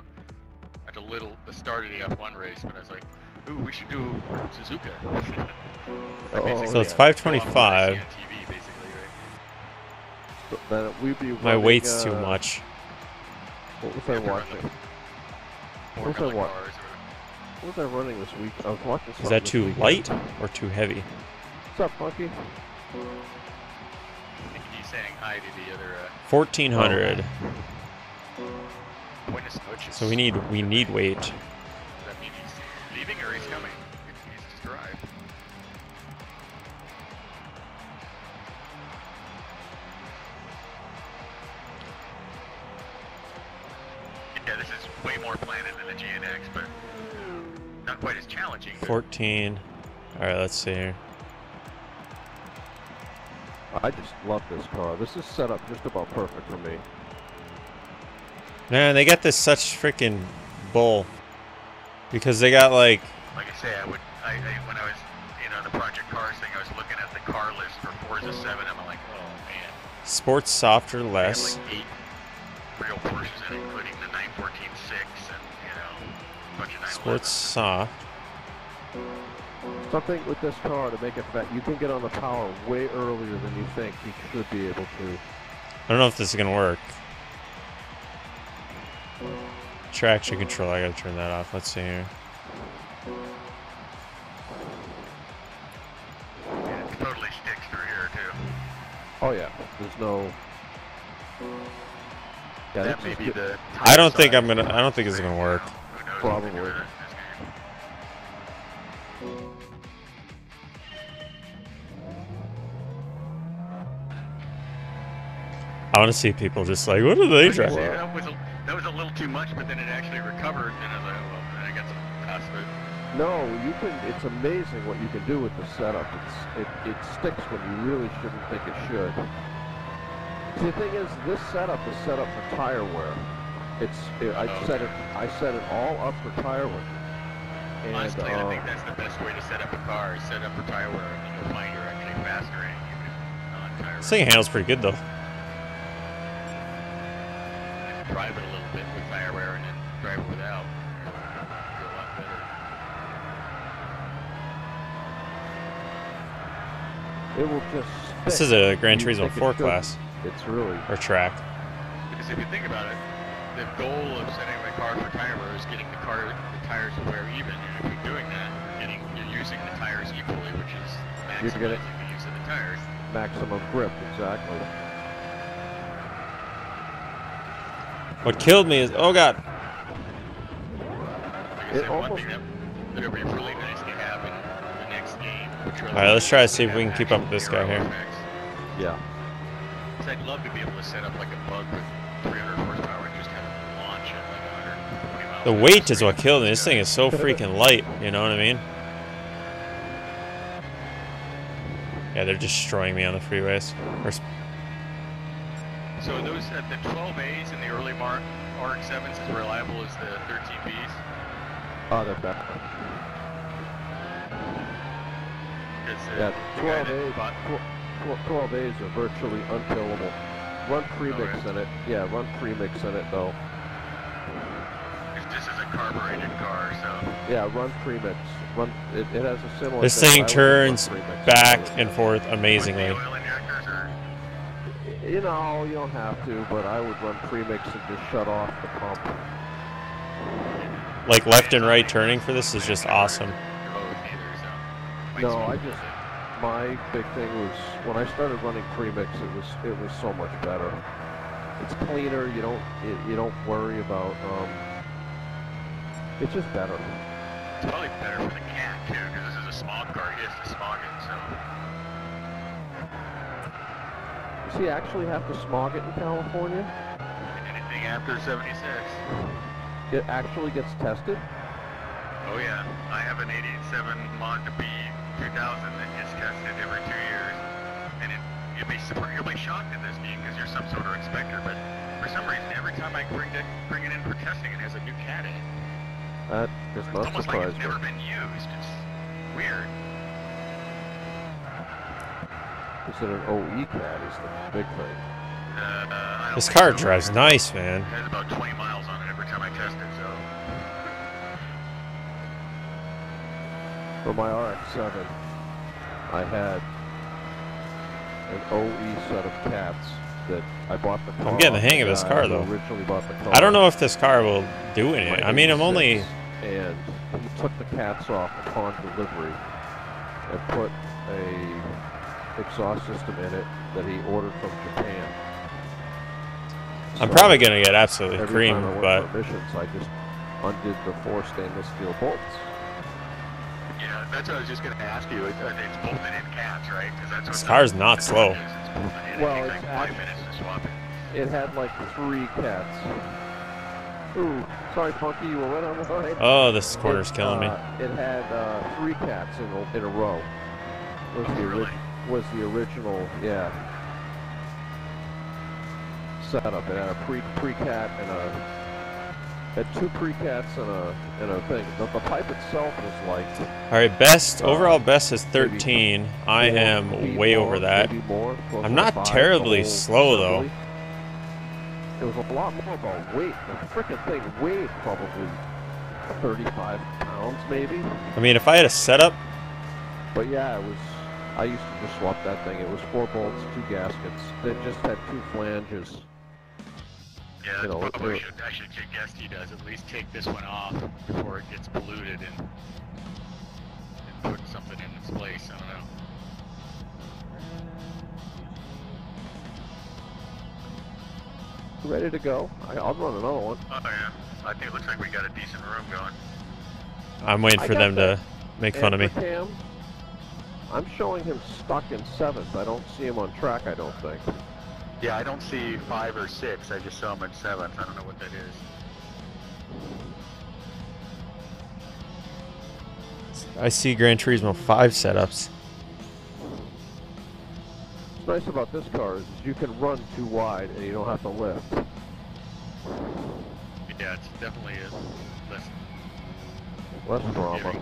A little the start of the F one race, but I was like, "Ooh, we should do Suzuka." Like so it's five twenty-five. T V, right? So we'd be running, my weight's uh, too much. What was I watching? What was I watching? What was I running this week? I was watching. Is that too light or too heavy? What's up, monkey? I think he's saying hi to the other. Uh, fourteen hundred. Oh. So we need we need weight. That means he's leaving or he's coming. He's just arrived. Yeah, this is way more planted than the G N X, but not quite as challenging. Fourteen. All right, let's see here. I just love this car. This is set up just about perfect for me. Man, they got this such freaking bull because they got like. Like I say, I would. I, I when I was, you know, the Project Cars thing, I was looking at the car list for Forza Seven. I'm like, oh man. Sports soft or less. They had like eight real Porsches in it, including the nine fourteen six and you know, a bunch of nine eleven. Sports soft. Something with this car to make it fat. You can get on the power way earlier than you think you should be able to. I don't know if this is gonna work. Traction control, I gotta turn that off. Let's see here. Yeah, it totally sticks through here, too. Oh, yeah. There's no. Yeah, that may be the. I don't think I'm gonna. I don't think it's gonna work. Probably. I wanna see people just like, what are they driving? That was a little too much, but then it actually recovered, and I was like, oh, well, then I got some fast food. No, you can. It's amazing what you can do with the setup. It's, it, it sticks when you really shouldn't think it should. See, the thing is, this setup is set up for tire wear. It's. It, I oh, set okay. it. I set it all up for tire wear. And, honestly, uh, I think that's the best way to set up a car. Is set up for tire wear, and you'll find you're actually faster and you can non-tire wear. This thing handles pretty good, though. Drive it a little bit with fireware and then drive it without. It'll be a lot better. It will just. This is a Gran Turismo four class. It's really. Or track. Because if you think about it, the goal of setting my car for tire wear is getting the car, the tires to wear even. And if you're doing that, getting, you're using the tires equally, which is maximizing the use of the tires. Maximum grip, exactly. What killed me is, oh god. Alright, let's try to see if we can keep up with this guy here. Yeah. I'd love to be able to set up like a bug with three hundred horsepower and just kind of launch it. The weight is what killed me. This thing is so freaking light, you know what I mean? Yeah, they're destroying me on the freeways. We're So those at the twelve A's and the early Mar R X sevens as reliable as the thirteen Bs? Oh, they're better. Yeah, twelve A's are virtually unkillable. Run premix oh, right. in it. Yeah, run premix in it though. This is a carbureted car, so. Yeah, run premix. Run. It, it has a similar. This thing, thing turns back and forth amazingly. You know, you don't have to, but I would run premix and just shut off the pump. Like left and right turning for this is just awesome. No, I just, my big thing was, when I started running premix, it was it was so much better. It's cleaner, you don't it, you don't worry about, um, it's just better. It's probably better for the cat too, because this is a smog car, he has to smog it, so. Does he actually have to smog it in California? Anything after seventy-six. It actually gets tested? Oh yeah, I have an eight eighty-seven Mazda B two thousand that gets tested every two years, and it, you'll be you'll be shocked at this, Dean, because you're some sort of inspector, but for some reason every time I bring it bring it in for testing, it has a new cat in it. That is not surprising. Almost like it's never been used. It's weird. Is it an O E cat? Is the big thing. Uh, uh, this car drives it. Nice, man. It has about twenty miles on it every time I test it, so. For my R X seven, I had an O E set of cats that I bought the car. I'm getting the hang of this car, though. Originally bought the car. I don't know if this car will do anything. I mean, I'm only... And he took the cats off upon delivery and put a exhaust system in it that he ordered from Japan. I'm so probably going to get absolutely creamed, but... Every time I went on missions, I just undid the four stainless steel bolts. Yeah, that's what I was just going to ask you. It's, it's bolted in cats, right? Because that's what this car's not slow. Is. It's well, it's like five minutes to swap it. It had like three cats. Ooh, sorry, Punky, you were right on the line. Oh, this corner's it, killing uh, me. It had uh, three cats in a, in a row. Was oh, the really? Was the original, yeah. Setup. It had a pre pre cat and a. Had two pre-cats and a, and a thing. The, the pipe itself was like... Alright, best, uh, overall best is thirteen. Maybe, I am way more, over that. More, I'm not five, terribly slow, though. It was a lot more about weight. The frickin' thing weighed probably thirty-five pounds, maybe. I mean, if I had a setup... But yeah, it was... I used to just swap that thing. It was four bolts, two gaskets. It just had two flanges. Yeah, that's you know, probably should, I should guess he does. At least take this one off before it gets polluted and, and put something in its place. I don't know. Ready to go? I, I'll run another one. Oh yeah, I think it looks like we got a decent room going. I'm waiting for them that. to make and fun of me. Cam, I'm showing him stuck in seventh. I don't see him on track, I don't think. Yeah, I don't see five or six. I just saw him at seventh. I don't know what that is. I see Gran Turismo five setups. What's nice about this car is you can run too wide and you don't have to lift. Yeah, it's definitely a less, less drama.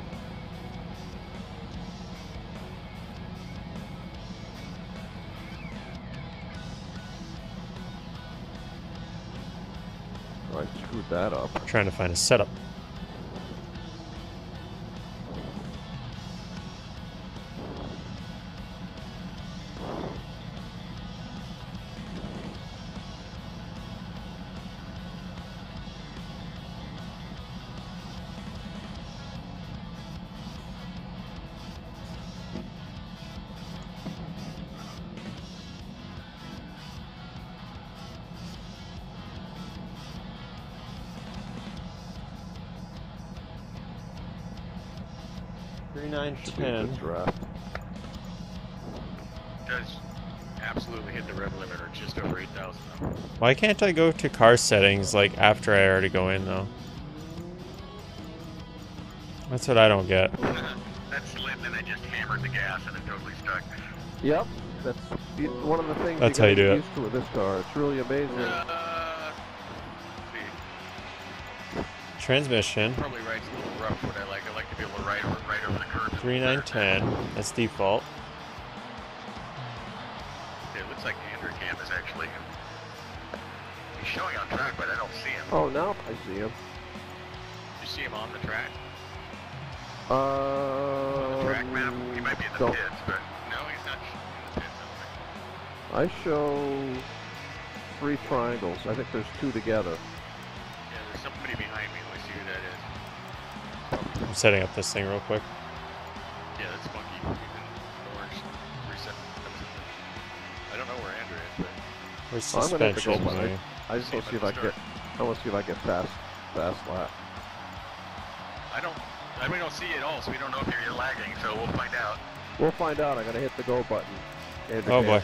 I screwed that up. I'm trying to find a setup. Ten. Draft. Does absolutely hit the rev limiter, just over eight thousand. Why can't I go to car settings like after I already go in though? That's what I don't get. That slid and I just hammered the gas and it totally stuck. Yep, that's one of the things. That's you how you do it. Used to with this car, it's really amazing. Uh, let's see. transmission. Probably ride's a little rough. What I like, I like to be able to ride over, right over the curb. three nine ten. That's default. It looks like the undercam is actually. He's showing on track, but I don't see him. Oh, now I see him. You see him on the track? Uh. On the track map, he might be in the don't. pits, but no, he's not in the pits. I don't think. I show three triangles. I think there's two together. Somebody behind me, let's see who that is. I'm setting up this thing real quick. Yeah, that's funky. Orange. Reset. I don't know where Andrew is, but... Where's suspension? I'm gonna go I just want to see if I get... I want to see if I get fast... fast lap. I don't... I mean, we don't see it all, so we don't know if you're lagging, so we'll find out. We'll find out. I gotta hit the go button. Andrew oh, boy.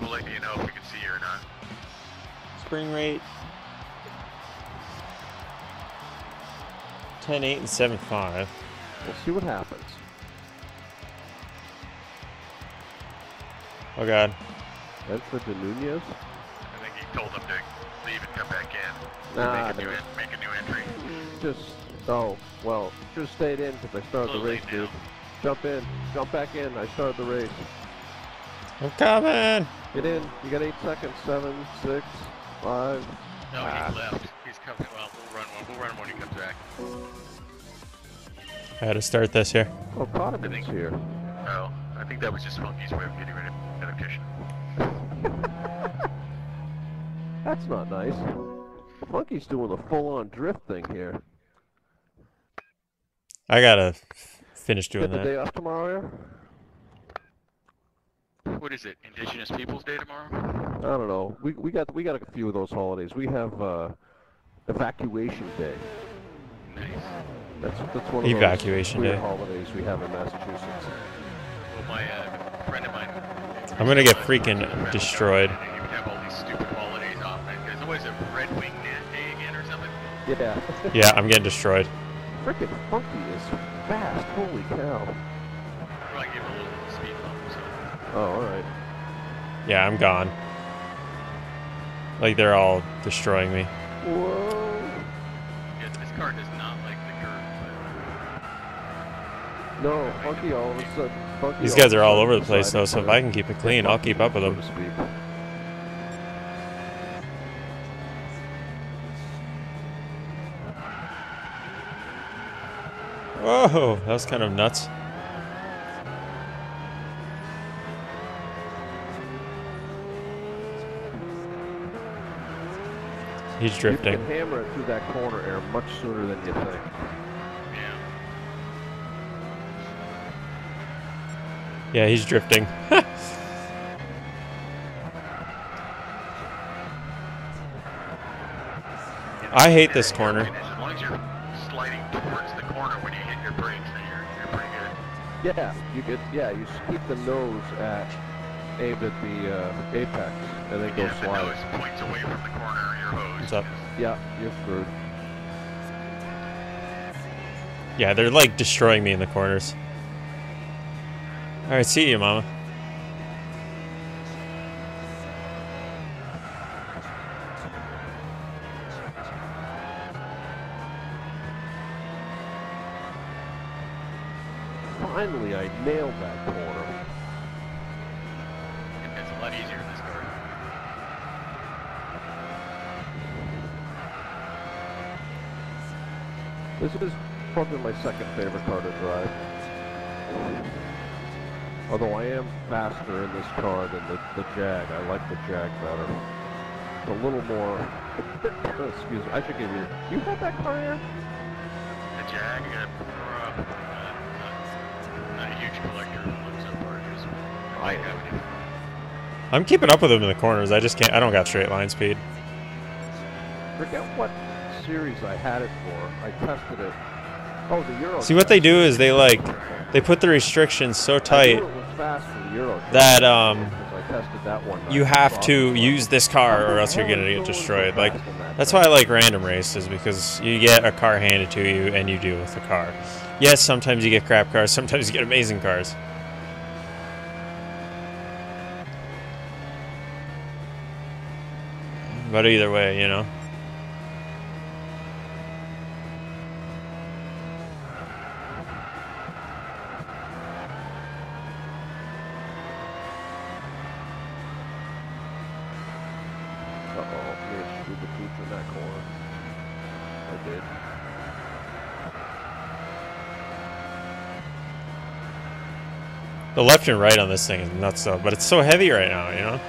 We'll let you know if we can see you or not. Spring rate. ten eight and seven five. We'll see what happens. Oh god. That's for De Nunez? I think he told them to leave and come back in. Nah, make, a new in make a new entry. Just, oh, well, just stayed in because I started the race, dude. Jump in. Jump back in. I started the race. I'm coming! Get in. You got eight seconds. Seven, six, five. No, ah. He left. He's coming. Well, we'll run one. We'll run one when he comes back. I had to start this here. Oh, Cotterman's here. Oh, I think that was just Monkey's way of getting rid of adaptation. That's not nice. Monkey's doing the full-on drift thing here. I gotta finish doing that. Get the day off tomorrow here? What is it? Indigenous Peoples Day tomorrow? I don't know. We we got we got a few of those holidays. We have uh, Evacuation Day. Nice. That's, that's one of Evacuation those weird day. holidays we have in Massachusetts. Well, my uh, friend of mine... I'm going to get freaking destroyed. You would have all these stupid holidays off. There's always a Red Wing Day again or something. Yeah. Yeah, I'm getting destroyed. Freaking Funky is fast. Holy cow. Probably give him a little speed bump or something. Oh, alright. Yeah, I'm gone. Like, they're all destroying me. Whoa. Yeah, this car does not like the curve. No, Funky all of a sudden. Funky These guys are all over the place, though, so if I can keep it clean, I'll keep up with them. Whoa, that was kind of nuts. He's drifting. You can hammer it through that corner air much sooner than you think. Yeah. Yeah, he's drifting. I hate this corner. As long as you're sliding towards the corner when you hit your brakes, then you're, you're pretty good. Yeah, you get. Yeah, you keep the nose at aimed at the uh, apex, and then yeah, go slide. The nose points away from the corner. What's up? Yeah, you're screwed. Yeah, they're like destroying me in the corners. Alright, see you, Mama. Finally, I nailed that corner. It's a lot easier in this car. This is probably my second favorite car to drive. Although I am faster in this car than the, the Jag. I like the Jag better. It's a little more... Excuse me, I should give you... You have that car here? The Jag, uh, uh, uh, not a huge collector of so far. Just, I have it. I'm keeping up with them in the corners. I just can't... I don't got straight line speed. Forget what... series I had it for. I tested it. Oh, the Euro. See, what they do is they like they put the restrictions so tight that um you have to use this car or else you're gonna get destroyed. Like that's why I like random races, because you get a car handed to you and you deal with the car. Yes, sometimes you get crap cars, sometimes you get amazing cars. But either way, you know. Uh-oh, man, stupid poops in that corner. I did. The left and right on this thing is nuts though, but it's so heavy right now, you know?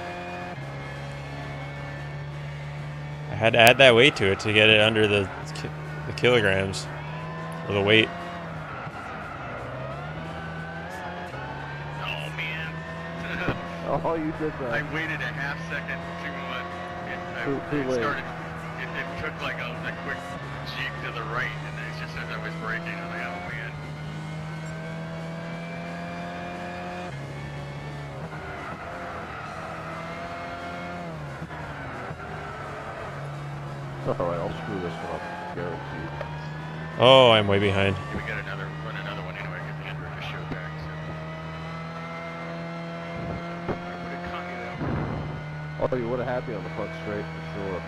I had to add that weight to it to get it under the, the kilograms, or the weight. Oh, man. Oh, you did that. I waited a half second to, uh, it, I, it started, it, it took like a, a quick jeep to the right, and it's just as I was braking, and I got away. Alright, I'll screw this one up, guaranteed. Oh, I'm way behind. We got another one, another one anyway, because the Android just showed back, so... I would've caught you that one. Oh, you would've had me on the front straight, for sure.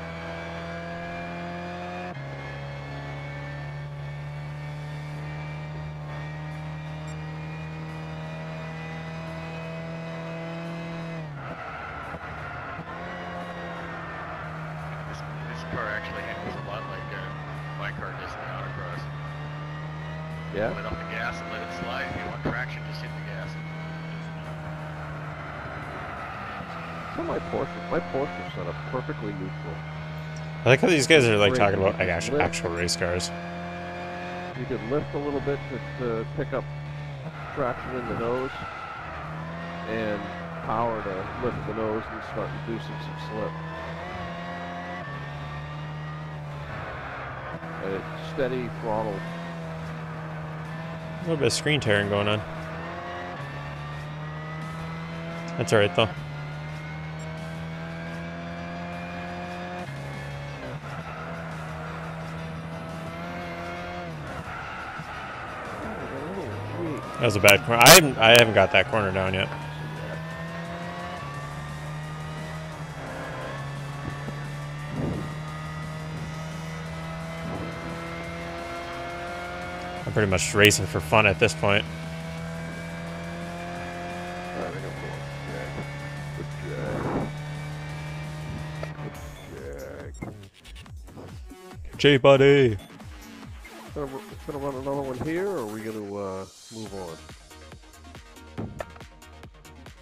My Porsche set up perfectly neutral. I like how these guys are like talking about like actual, actual race cars. You could lift a little bit to, to pick up traction in the nose, and power to lift the nose and start reducing some slip. And it's steady throttle. A little bit of screen tearing going on. That's alright though. That was a bad corner. I haven't, I haven't got that corner down yet. I'm pretty much racing for fun at this point. J-Buddy! Gonna run another one here, or are we gonna uh, move on? I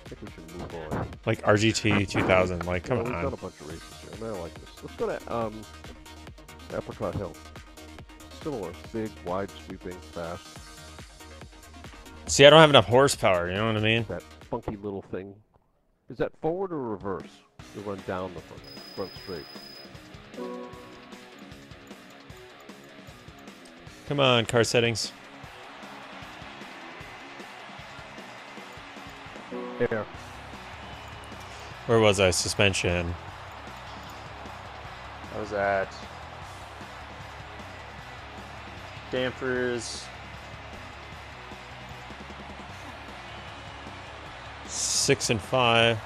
think we should move on. Like R G T two thousand, like come yeah, we've on. We've done a bunch of races here, and I like this. Let's go to um, Apricot Hill. Similar, big, wide, sweeping, fast. See, I don't have enough horsepower. You know what I mean? That funky little thing. Is that forward or reverse? You run down the front, front straight. Come on, car settings. Air. Where was I? Suspension. I was at dampers. Six and five.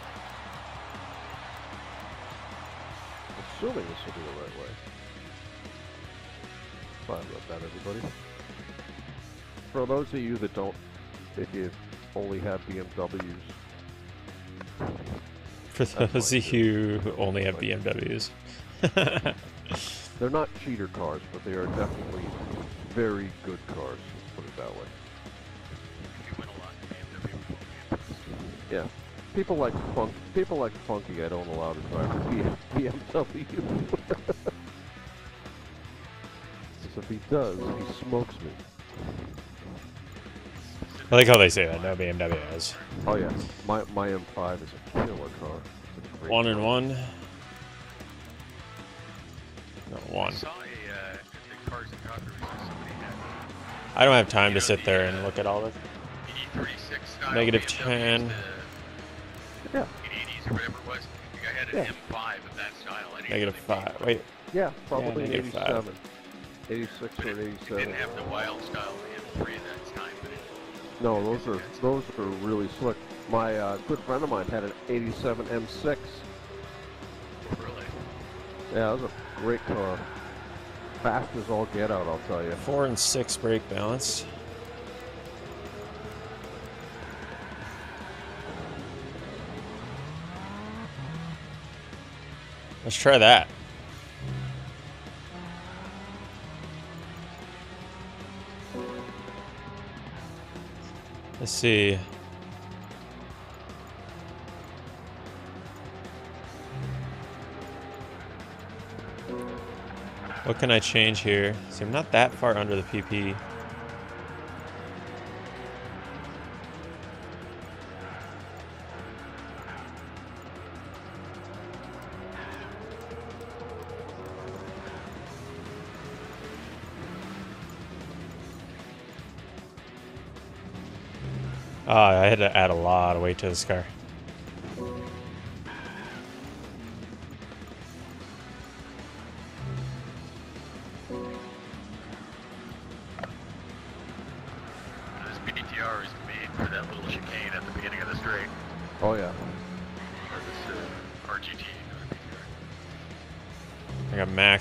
Assuming this will be the right way. Sorry about that, everybody. For those of you that don't, if you only have B M Ws. For those of you who only have B M Ws. They're not cheater cars, but they are definitely very good cars, let's put it that way. You win a lot in B M Ws. Yeah. People like funk, people like funky, I don't allow to drive a B M W. If he does, he smokes me. I like how they say that. No B M W has. Oh yeah, my my M five is a killer car. A one and car. one. No one. I, saw a, uh, the cars and cars I don't have time you to know, sit the, there and look at all of it. Negative ten. Yeah. eighties or whatever it was. I had an yeah. M five of that style. Negative five. Wait. Right? Yeah, probably yeah, eighty-seven. Five. eighty-six but or eighty-seven. It didn't have the wild style M three at that time, but it, no, those are those are really slick. My uh, good friend of mine had an eighty-seven M six. Really? Yeah, that was a great car. Fast as all get out, I'll tell you. Four and six brake balance. Let's try that. Let's see. What can I change here? See, I'm not that far under the P P. Ah, oh, I had to add a lot of weight to this car.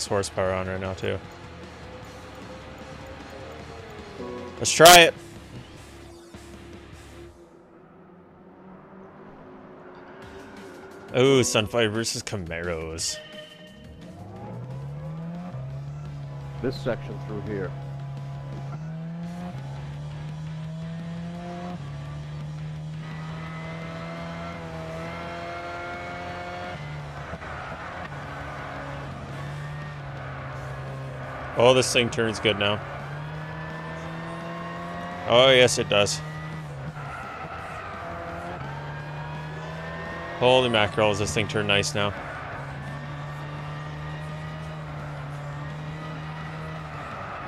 Horsepower on right now too. Let's try it. Oh, Sunfire versus Camaros. This section through here. Oh, this thing turns good now. Oh, yes, it does. Holy mackerel, does this thing turn nice now?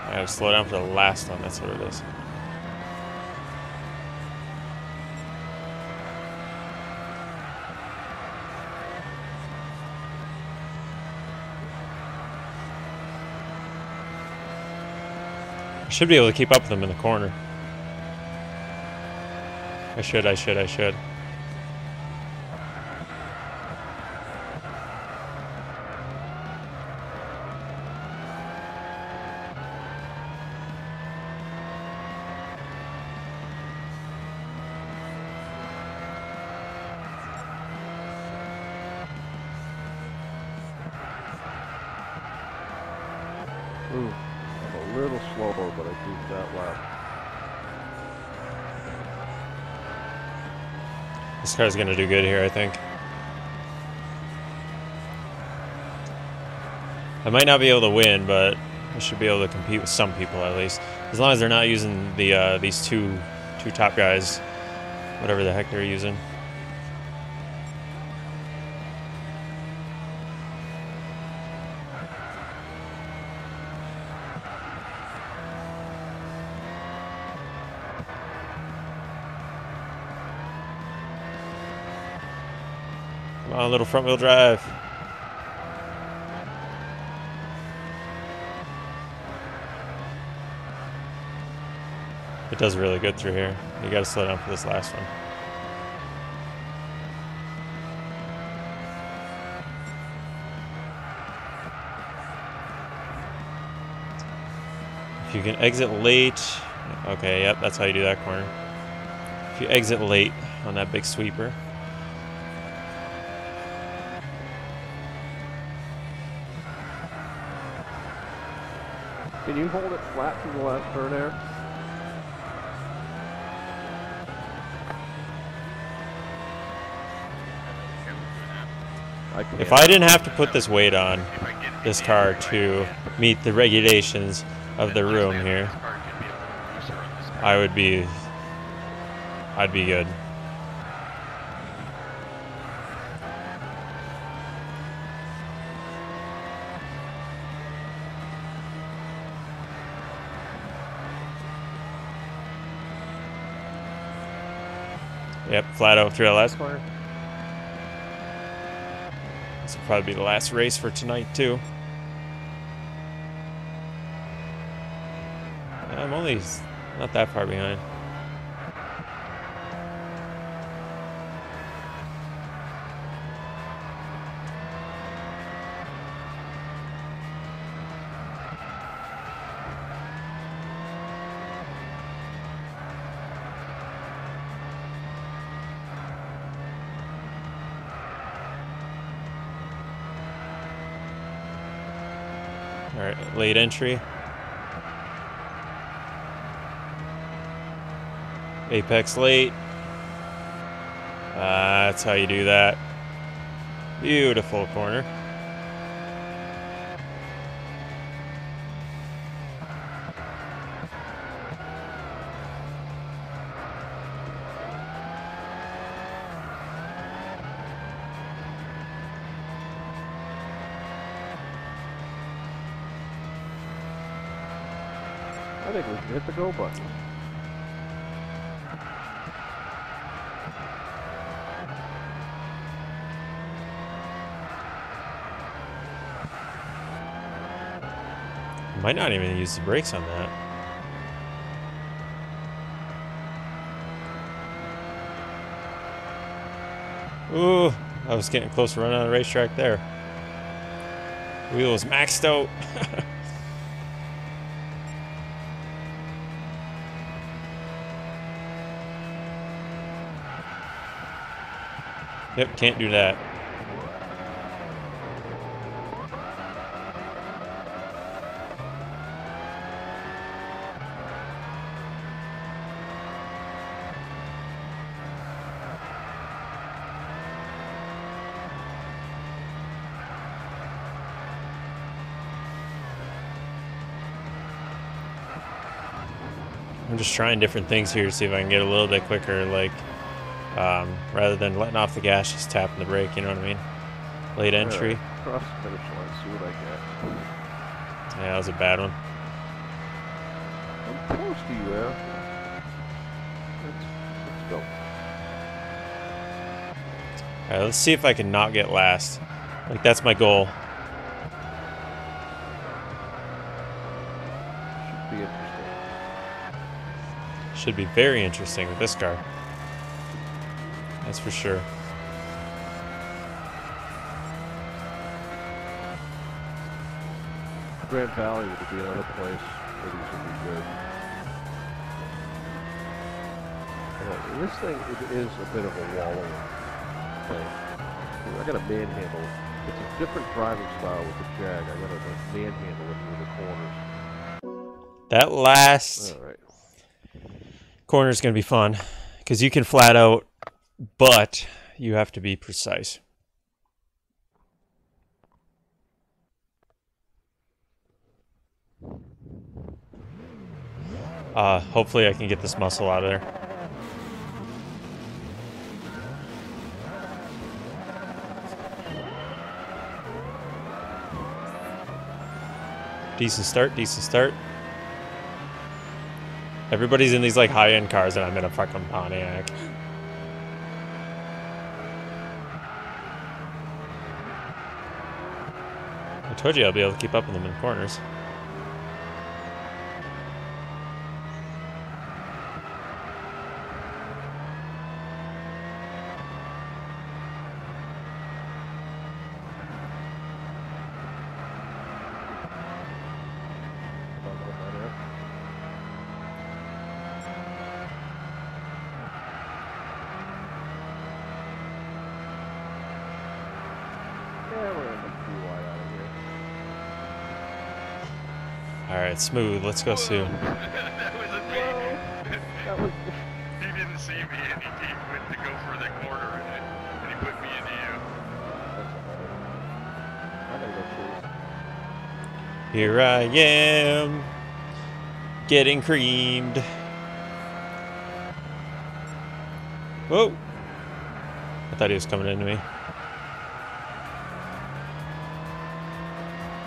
I gotta slow down for the last one, that's what it is. Should be able to keep up with them in the corner. I should, I should, I should. This car's gonna do good here, I think. I might not be able to win, but I should be able to compete with some people at least, as long as they're not using the uh, these two two top guys, whatever the heck they're using. A little front wheel drive. It does really good through here. You gotta slow down for this last one. If you can exit late. Okay, yep, that's how you do that corner. If you exit late on that big sweeper. Can you hold it flat through the last turn there? I if I didn't have to put this weight on this car to meet the regulations of the room here, I would be, I'd be good. Yep, flat out through that last corner. This will probably be the last race for tonight, too. I'm only not that far behind. or late entry. Apex late. Uh, that's how you do that. Beautiful corner. I think we can hit the go button. Might not even use the brakes on that. Ooh, I was getting close to running on the racetrack there. Wheels maxed out. Yep, can't do that. I'm just trying different things here to see if I can get a little bit quicker, like, um, rather than letting off the gas, just tapping the brake, you know what I mean? Late entry. Cross finish line, see what I get. Yeah, that was a bad one. I'm close to you, Al. Let's, let's go. Alright, let's see if I can not get last. Like, that's my goal. Should be interesting. Should be very interesting with this car. That's for sure. Grand Valley would be another place where these would be good. And this thing, it is a bit of a wallowing thing. I got a manhandle. It's a different driving style with the Jag. I got to manhandle it through the corners. That last... All right. Corner is going to be fun because you can flat out, but you have to be precise. Uh, hopefully I can get this muscle out of there. Decent start, decent start. Everybody's in these like high-end cars and I'm in a fucking Pontiac. I told you I'll be able to keep up with them in the corners. Smooth, let's go soon. That wasn't me. That was... He didn't see me and he came with to go for that corner and, I, and he put me into you. Here I am, getting creamed. Whoa! I thought he was coming into me.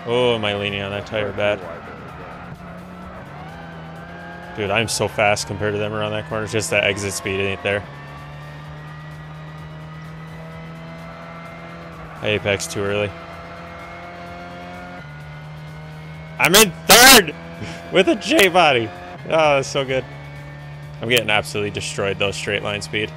Oh, am I leaning on that tire bad? Dude, I'm so fast compared to them around that corner. Just that exit speed ain't there. I apex too early. I'm in third with a J body. Oh, that's so good. I'm getting absolutely destroyed though, straight line speed.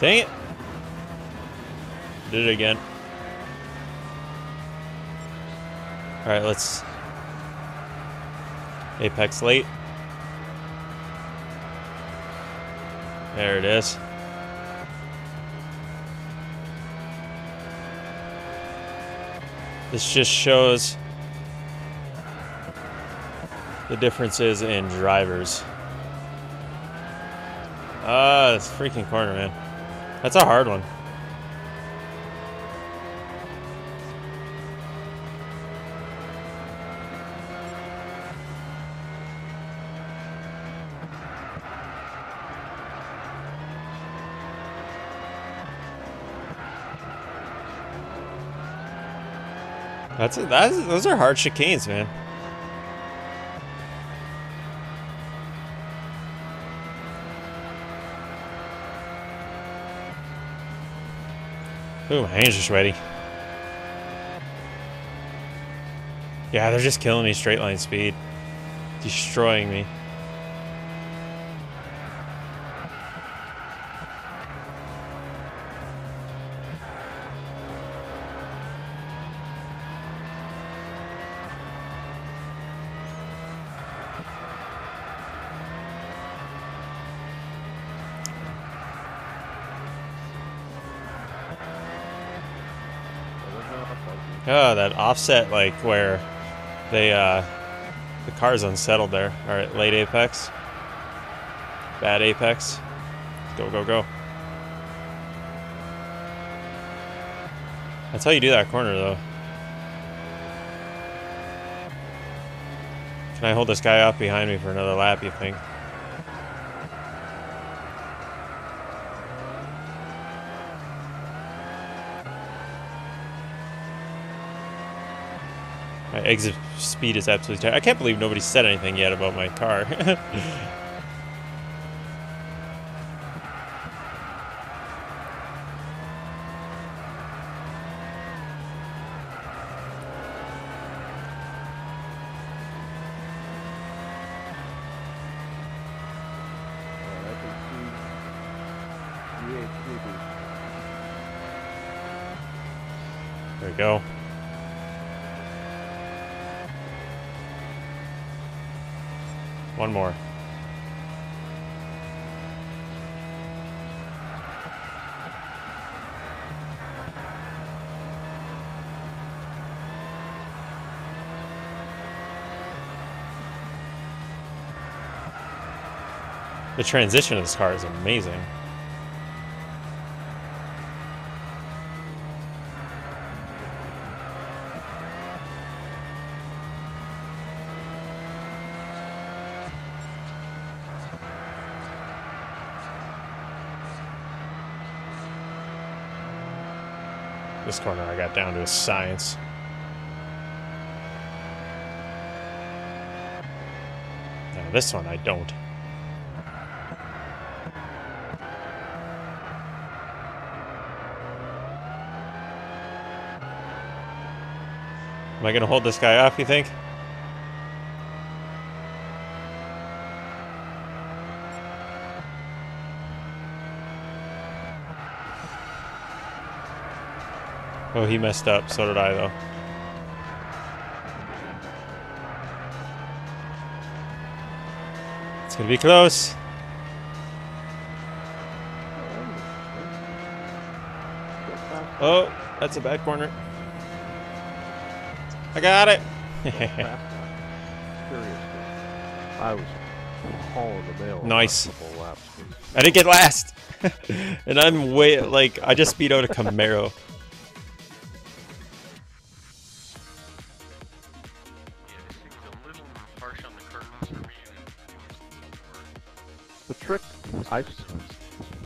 Dang it! Did it again. Alright, let's... Apex late. There it is. This just shows the differences in drivers. Ah, this freaking corner, man. That's a hard one. That's it. That's, those are hard chicanes, man. Ooh, my hands are sweaty. Yeah, they're just killing me straight line speed. Destroying me. Oh, that offset, like, where they, uh, the car's unsettled there. All right, late apex. Bad apex. Go, go, go. That's how you do that corner, though. Can I hold this guy off behind me for another lap, you think? My exit speed is absolutely terrible. I can't believe nobody said anything yet about my car. There we go. One more. The transition of this car is amazing. This corner I got down to a science. Now this one I don't. Am I gonna hold this guy off, you think? Oh, he messed up. So did I, though. It's gonna be close. Oh, that's a bad corner. I got it. I was hauling the mail. Nice. I didn't get last, and I'm way like I just beat out a Camaro. I,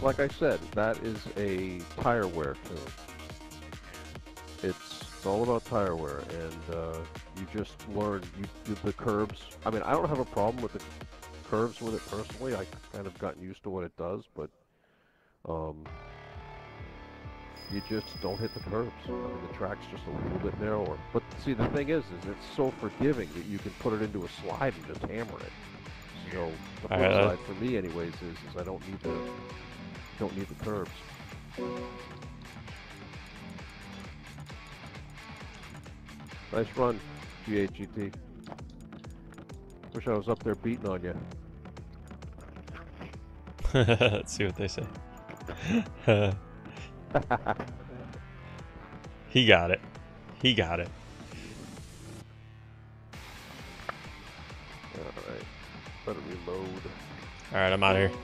like I said, that is a tire wear film. It's, it's all about tire wear, and uh, you just learn you, you, the curbs. I mean, I don't have a problem with the curves with it personally. I kind of gotten used to what it does, but um, you just don't hit the curbs. I mean, the track's just a little bit narrower. But see, the thing is, is it's so forgiving that you can put it into a slide and just hammer it. So the flip side for me anyways is, is I don't need the don't need the curbs. Nice run, G H G T. Wish I was up there beating on you. Let's see what they say. He got it. He got it. Alright. Better reload. Alright, I'm out of here.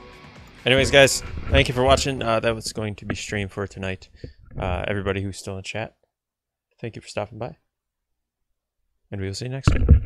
Anyways, guys, thank you for watching. Uh, that was going to be streamed for tonight. Uh, everybody who's still in chat, thank you for stopping by. And we will see you next time.